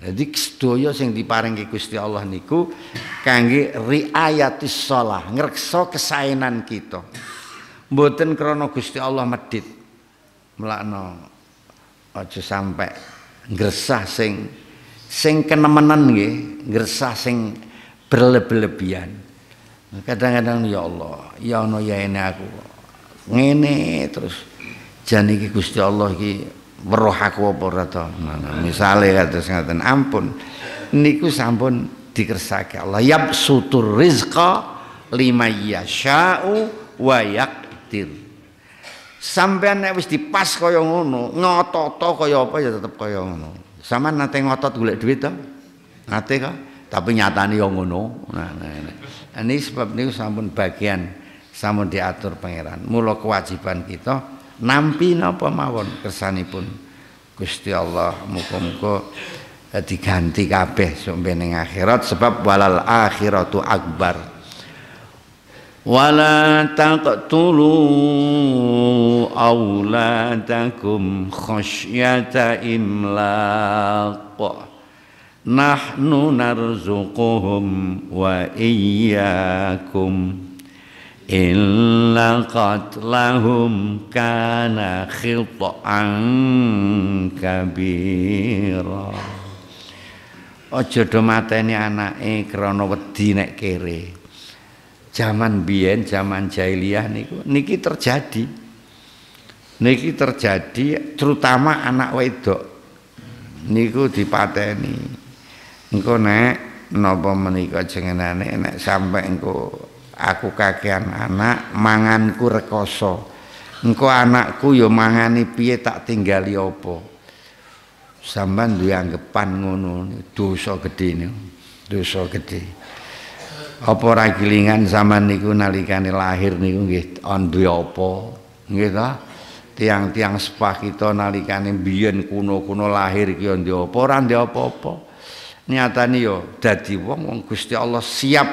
Dadi sedaya sing diparingke Gusti Allah niku kangge riayatis shalah, ngreksa kesaenan kita. Mboten krana Gusti Allah medhit. Mulakno aja sampe ngresah sing sing kenemenen nggih, ngresah sing berlebihan. Kadang-kadang ya Allah, ya ono ya ini aku ngene terus jan iki Gusti Allah iki weruh aku apa ora to. Misale kados ngaten, ampun niku sampun dikersake Allah. Yabsutur rizqa limay yasha'u wa yaqdir. Sampeyan nek wis dipas kaya ngono, ngotot kaya apa ya tetep kaya ngono. Sampeyan nate ngotot golek duit to? Nate kok, tapi nyatane ya ngono. Nah, nah, nah. Ini sebab niku sampun bagian sampun diatur pangeran. Mula kewajiban kita nampi napa mawon kersanipun Gusti Allah, muga-muga diganti kabeh sampe ning akhirat. Sebab walal akhiratu akbar. Wala taqtulu auladakum khasyata imlaq. Nahnu narzuquhum wa iyyakum illa qatlahum kana khita'an kabira. Aja do mateni anake krana wedi nek kere. Zaman biyen, zaman jahiliyah niku niki terjadi. Niki terjadi terutama anak wedok niku dipateni. Engko nek napa menika jenengane nek sampe engko aku kakean anak manganku rekoso. Engko anakku ya mangani piye tak tinggali apa. Sampeyan duwe anggepan ngono, dosa gedhe niku. Dosa gedhe. Apa ora gilingan sampean niku nalikane lahir niku nggih duwe apa? gitu. Tiang-tiang sepah kita nalikane biyen kuno-kuno lahir ki yo apa ora apa-apa. Nyatane yo dadi wong wong Gusti Allah siap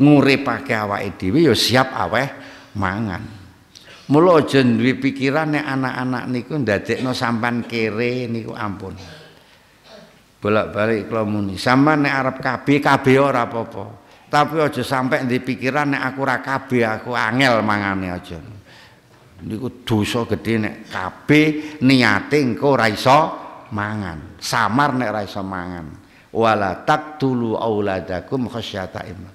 nguripake awake dhewe yo siap aweh mangan. Mula aja duwe pikiran nek anak-anak niku ndadekno sampean kere niku ampun. Bolak-balik kula muni, sampean nek arep kabeh kabeh ora apa-apa. Tapi aja sampe ndek pikiran nek aku ora kabeh aku angel mangane aja. Niku dosa gedhe nek kabeh niate engko ora iso mangan. Samar nek ora iso mangan. Wala taqtulu auladakum khasyata imla.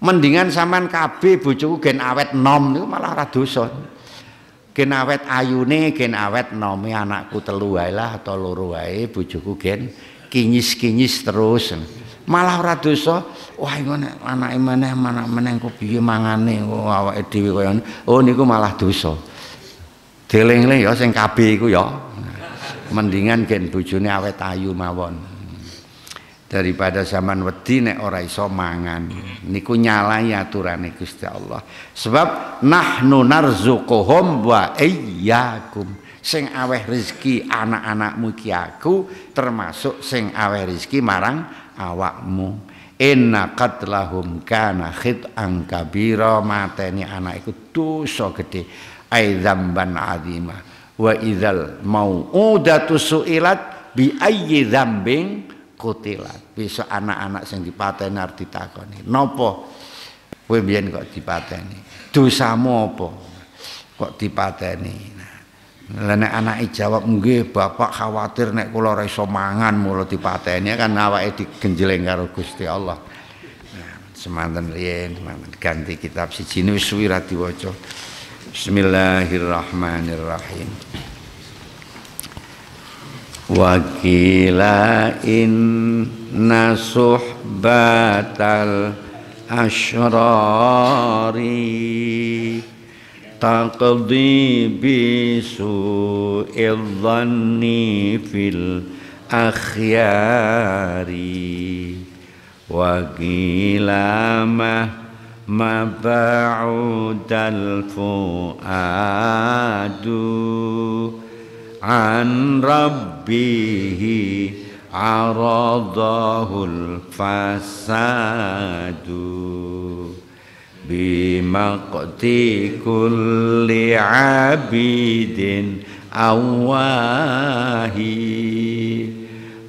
Mendingan sampean kabeh bojoku gen awet nom niku malah ora dosa. Gen awet ayune, gen awet nomi anakku telu wae lah atau loro wae, bojoku gen kinyis-kinyis terus. Malah ora dosa. Wah ngono anake meneh mana meneh kok piye mangane kok awake dhewe kaya ngono. Oh niku malah dosa. Deling-eling ya sing kabeh iku ya. Mendingan gen bojone awet ayu mawon. Daripada zaman wedi nek ora iso mangan. Niku nyalahi aturane Gusti Allah. Sebab nahnu narzuquhum wa iyyakum. Sing aweh rezeki anak-anakmu ki aku termasuk sing aweh rezeki marang awakmu. Inna qatlahum kana khit'an kabira, mateni anak iku dosa gedhe aidzamban azima. Wa idzal mau'udatu su'ilat bi ayyi dzambin qutilat. Besok anak-anak sing dipateni arep ditakoni, napa kowe biyen kok dipateni, dosamu apa kok dipateni. Lah nek anake jawab nggih bapak khawatir nek kula ora iso mangan mulo dipateni, kan awake digenjeleng karo Gusti Allah. Nah, semanten riyen ganti kitab siji wis suwi ra diwaca. Bismillahirrahmanirrahim. Wa qila inna suhbatal asyrari taqdi bisu'il dhanni fil akhyari wa qila mab'udal fu'adu an rabbihi aradahul fasadu bimaqti kulli abidin awahi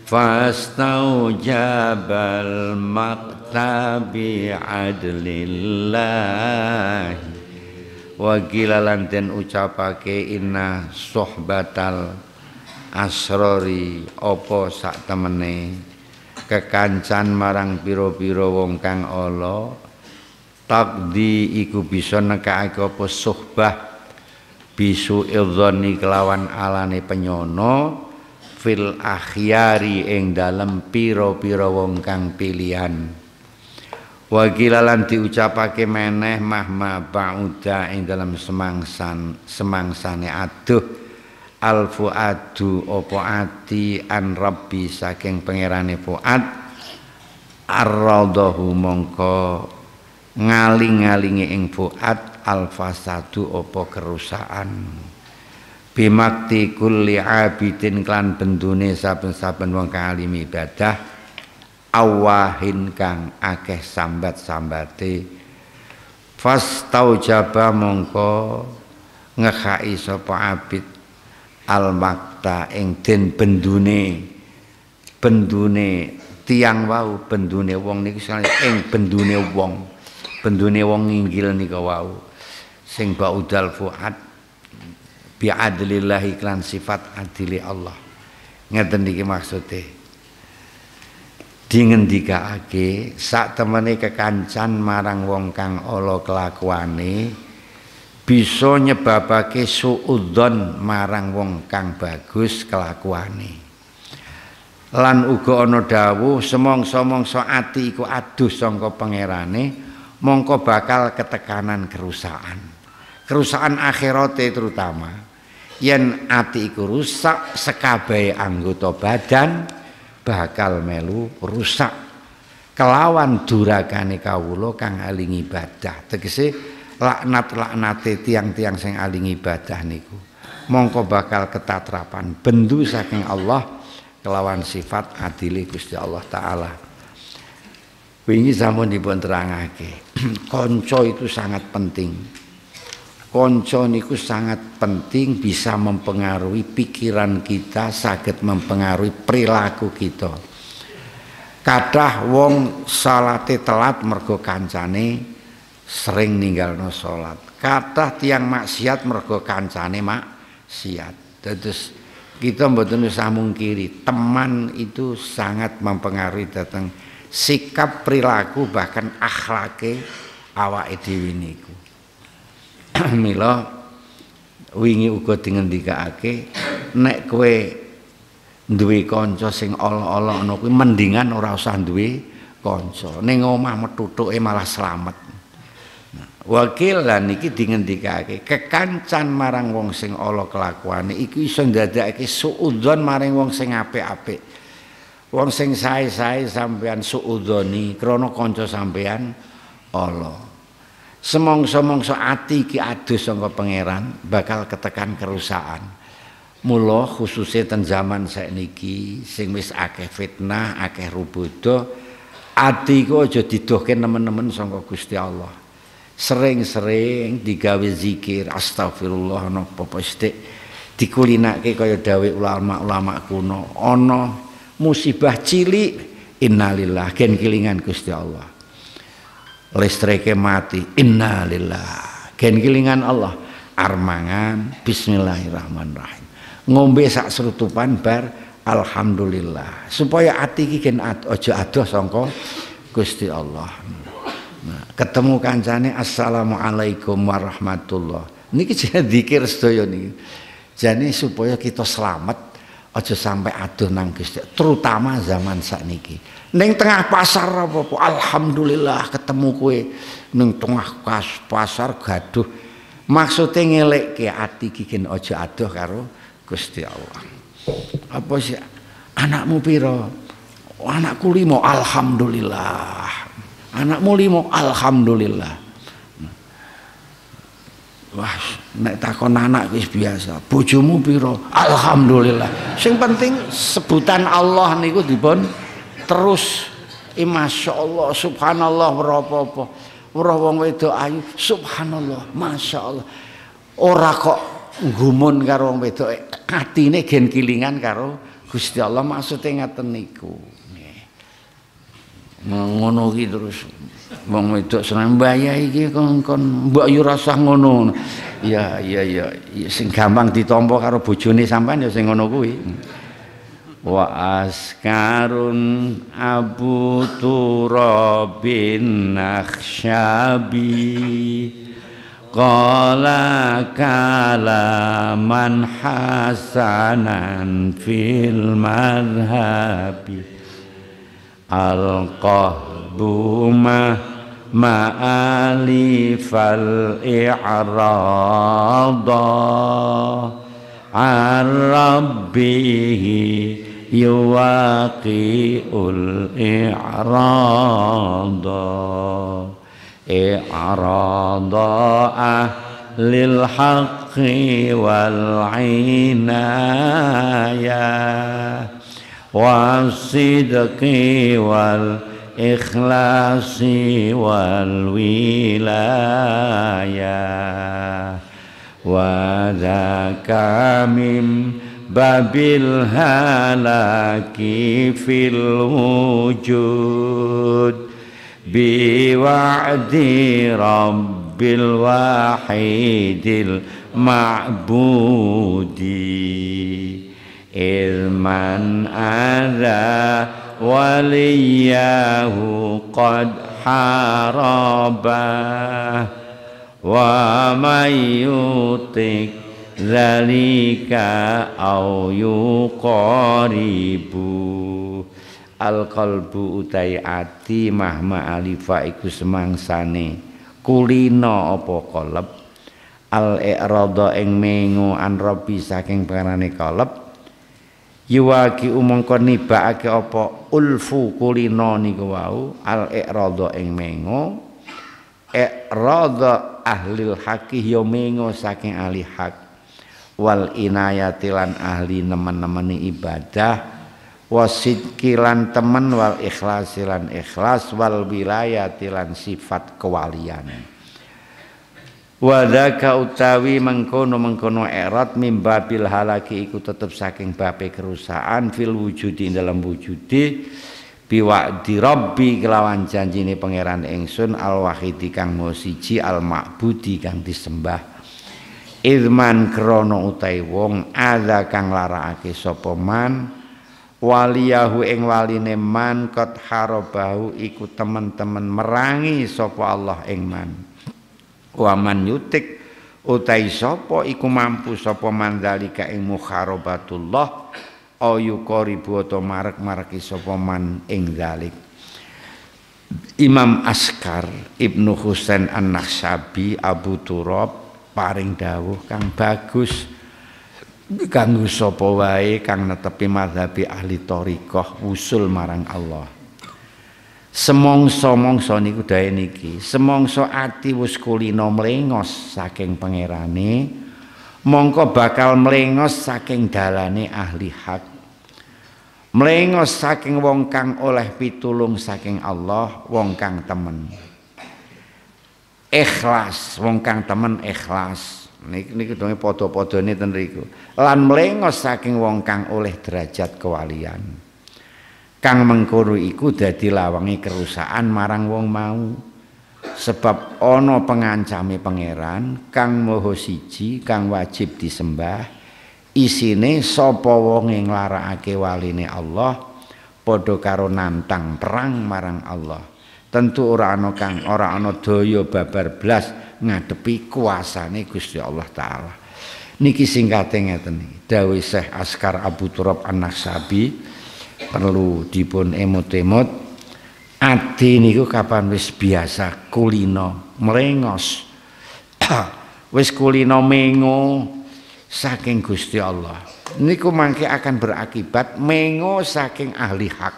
fastaujabal maqtabi adlillahi wa gilalan den ucapake inna sohbatal asrori opo sak temene kekancan marang piro-piro wong kang ala taqdi iku bisa nekake apa sohbah bisu idzoni kelawan alane penyono fil akhyari ing dalem piro-piro wong kang pilihan. Wakilalan diucapake meneh mahma ba'uda ing dalam semangsan semangsane aduh alfu adu opo ati an rabbi saking pangerane fuad arradahu mongko ngaling-ngalingi ing fuad alfasadu opo kerusakan bimakti kulli abidin klan bendune saben-saben wong kalim ibadah awahin kang akeh sambat-sambate fastaujaba mongko ngekhai sapa abid al-makta ing den bendune bendune tiang wau bendune wong niku ing bendune wong bendune wong inggil nika wau sing baudal fuad bi'adlillahi klan sifat adili Allah. Ngeten iki maksude dingendikake sak temene kekancan marang wong kang ala kelakuane bisa nyebabake suudzon marang wong kang bagus kelakuane. Lan uga ana dawuh semangsa-mangsa ati iku adus sangka pangerane mongko bakal ketekanan kerusakan. Kerusakan akhirate terutama yen ati iku rusak sekabehe anggota badan bakal melu rusak kelawan durakane kawula kang aling ibadah tegese laknat-laknate tiang-tiang sing aling ibadah niku mongko bakal ketatrapan bendu saking Allah kelawan sifat adili Gusti Allah Ta'ala. Wingi sampun dipun terangake konco itu sangat penting. Konco niku sangat penting, bisa mempengaruhi pikiran kita, saged mempengaruhi perilaku kita. Kathah wong salate telat mergo kancane sering ninggalno salat, kathah tiyang maksiat mergo kancane maksiat. Terus kita mboten usah mungkiri, teman itu sangat mempengaruhi datang sikap perilaku bahkan akhlake awake dhewe niku. Mila wingi uga dingendikake, nek kowe duwe kanca sing ala-ala ngono kuwi mendingan ora usah duwe kanca. Ning omah metuthuke malah slamet. Wakil lan iki dingendikake kekancan marang wong sing ala kelakuane iku iso ndadekake suudzon maring wong sing apik-apik. Wong sing sae-sae sampean suudzoni krana kanca sampean ala. Semangsa-mangsa ati iki adus saka pangeran bakal ketekan kerusakan. Mula khususe ten zaman saiki sing wis akeh fitnah, akeh rubuda, ati iku aja didohke nemen-nemen saka Gusti Allah. Sering-sering digawe zikir astagfirullah napa pestik dikulinake kaya dawuh ulama-ulama kuno, ana musibah cilik innalillah gen kelingan Gusti Allah, listrike mati innalillah gen kelingan Allah, armangan bismillahirrahmanirrahim, ngombe sak serutupan bar alhamdulillah, supaya ati iki gen aja adoh sangka Gusti Allah. Nah, ketemu kancane assalamualaikum warahmatullahi. Niki jenenge zikir sedaya niki. Jane supaya kita selamat, aja sampai aduh nang Gusti, terutama zaman sakniki. Ning tengah pasar apa-apa, alhamdulillah ketemu kowe ning tengah pasar gaduh. Maksude ngelekke ati iki gen aja aduh karo Gusti Allah. Apa sih anakmu pira? Oh, anakku limo, alhamdulillah. Anakmu limo, alhamdulillah. Wah, nek takon anak wis biasa. Bojomu piro? Alhamdulillah. Sing penting sebutan Allah niku dipun terus. I masya Allah, subhanallah, berapa-apa. Ora wong wedok ayu, subhanallah, masya Allah. Ora kok gumun karo wong wedok, atine gen kilingan karo Gusti Allah, maksudnya ngaten niku. Ngono iki terus wong wedok seneng mbaya iki kon-kon mbok yo rasah ngono. Ya ya ya sing gampang ditampa karo bojone sampean ya sing ngono kuwi. Wa askarun abu turabin nakhsyabi qala kalaman hasanan fil madhabi al-qahbumah ma'alifal i'radah ar-rabbihi yuwaqi'ul i'radah i'radah ahlil haqqi wal-inayah wasidqi wal ikhlasi wal wilayah wa dzaka mim babil halaki fil wujud bi wa'di rabbil wahidil ma'budi ilman adha waliyahu qad harabah wa mayyutik zalika au yuqaribu al-qalbu utai ati mahma alifa iku semangsane kulina apa qalb al-i'rada ing mengu an rabbi saking pangerane qalb yuwaki umangka nibakake apa ulfu kulina niku wau al-i'radha ing mengo i'radha ahlil haqih yo mengo saking ahli hak, wal inayati lan ahli nemen-nemeni ibadah, wasidqi lan temen, wal ikhlasi lan ikhlas, wal wilayati lan sifat kewalian. Wadaka utawi mengkono-mengkono erat mimba bil halaki iku tetep saking bape kerusakan fil wujudi dalam wujudi biwa'di rabbi kelawan janjine pangeran ingsun al wahidi kang mosiji al ma'budi kang disembah idman krono utai wong ada kang larakake sapa man waliyahu ing waline man qad harabahu iku teman-teman merangi sapa Allah ing man. Waman yutik utai sopo iku mampu sopo mandalika ing mukharobatullah ayu koribu atau marek-mareki sopo man ing dalik. Imam Askar Ibnu Husain An-Nakhsyabi Abu Turab paring dawuh kang bagus kanggo sapa wae kang netepi mazhabi ahli thariqah wusul marang Allah. Semongso-mongso niku dae niki, semongso ati wis kulino mlengos saking pangerane, mongko bakal mlengos saking dalane ahli hak. Mlengos saking wong kang oleh pitulung saking Allah, wong kang temen. Ikhlas, wong kang temen ikhlas. Niki niku dene padha-padane ten riku. Lan mlengos saking wong kang oleh derajat kewalian. Kang mengkono iku dadi lawangi kerusakan marang wong mau sebab ana pengancame pangeran kang maha siji kang wajib disembah isine sapa wong ing larakake waline Allah padha karo nantang perang marang Allah tentu ora ana kang ora ana daya babar blas ngadepi kuasane Gusti Allah taala. Niki singkate ngeten iki dawuh Syekh Askar Abu Turab An-Nakhsyabi perlu dipun emot-emot ati niku kapan wis biasa kulino melengos wis kulino mengo saking Gusti Allah niku mangke akan berakibat mengo saking ahli hak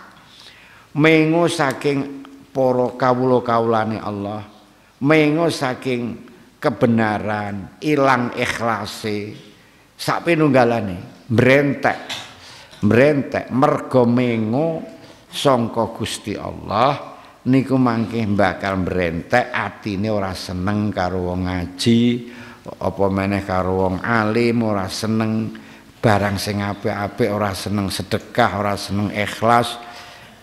mengo saking para kawula-kawulane Allah mengo saking kebenaran ilang ikhlase sak penunggalane brentek merentek mergo mengo sangka Gusti Allah niku mangke bakal merentek atine ora seneng karo wong ngaji apa meneh karo wong alim ora seneng barang sing apik-apik ora seneng sedekah ora seneng ikhlas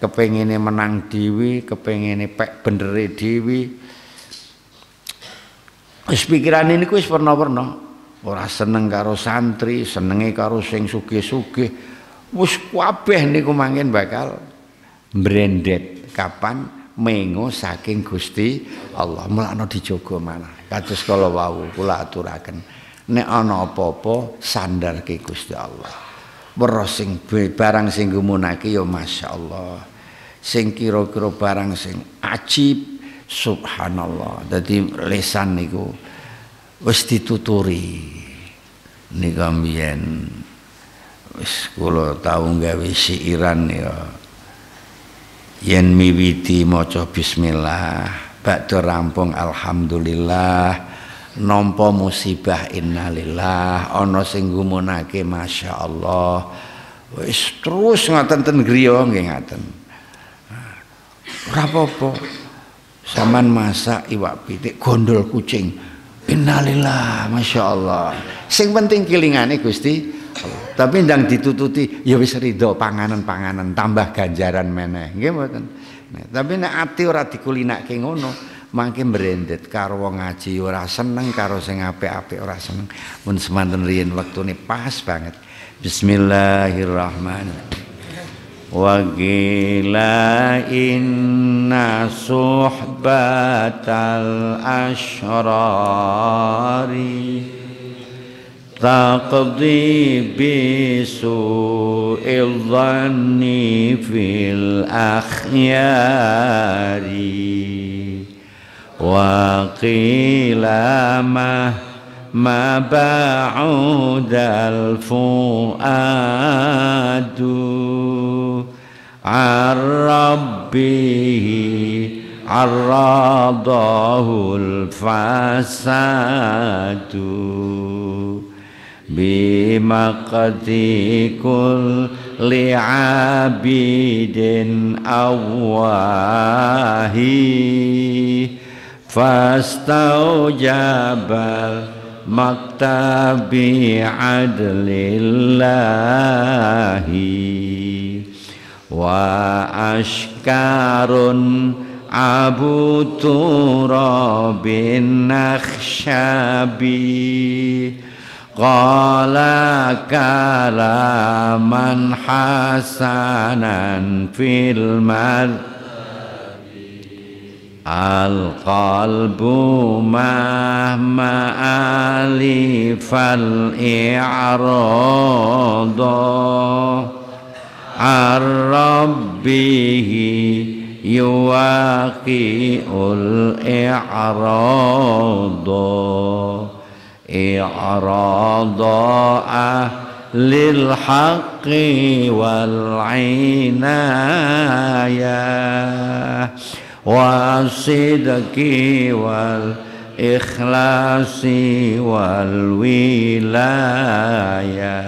kepengine menang dhewe kepengine pek bendere dhewe wis pikirane niku wis werna-werna ora seneng karo santri senenge karo sing sugih-sugih wis kabeh niku mangken bakal mbrendet kapan mengo saking Gusti Allah melakno dijogo manah kados kala wau kula aturaken nek ana apa-apa sandarke Gusti Allah weruh sing barang sing gumunake ya masyaallah sing kira-kira barang sing ajib subhanallah dadi lisan niku wis dituturi nika mbiyen wis kula tau gawe siiran ya yen miwiti maca bismillah badhe rampung alhamdulillah nampa musibah innalillah ana sing gumunake masyaallah wis terus ngaten ten griya nggih ngaten ora apa-apa sampean masak iwak pitik gondol kucing innalillah masyaallah sing penting kelingane Gusti tapi ndang ditututi ya wis ridho panganan-panganan tambah ganjaran meneh nggih mboten. Nah, tapi nek ati ora dikulinake ngono mangke mbrendet karo wong ngaji ora seneng karo sing apik-apik ora seneng. Mun semanten riyen wektune pas banget. Bismillahirrahmanirrahim. Wa qila inna suhbatal asyrari taqdi bisu'il dhanni fil akhyari wa qila ma ba'udal fu'adu ar-rabbihi arradahul fasadu bimaqatikul li'abidin awahi fastaujabal maktabi adlillahi wa ashkarun abu turabin nakhshabi qala kalaman hasanan fil mar al-qalbu mahma alifal i'rada ar-rabbihi yuwaqi'ul i'rada i'rada lil haqqi wal 'inayah wasidqi wal ikhlasi wal wilaya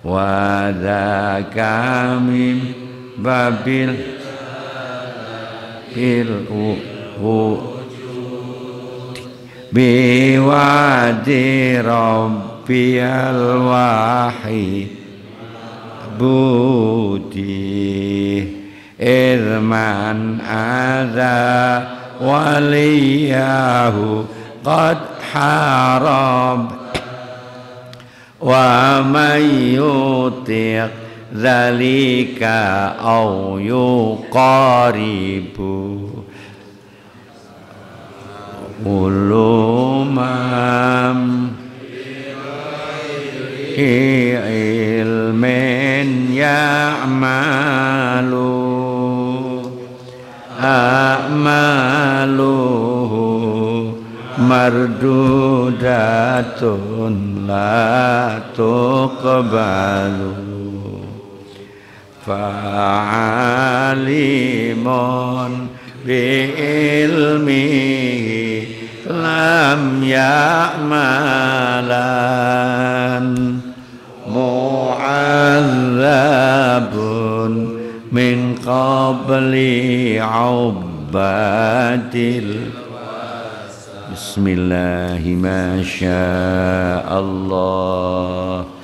wa dzaka min babil wujud bi wadi rabbil wahid budi irman adha waliyahu qad harab wa may yutiq dhalika aw yuqaribu ulumam bi ilmin ya'malu amaluhu mardudatun la tuqbalu fa'alimun bi'ilmihi lam ya'malan mu'adzabun min qabli abadil bismillahi ma syaa Allah.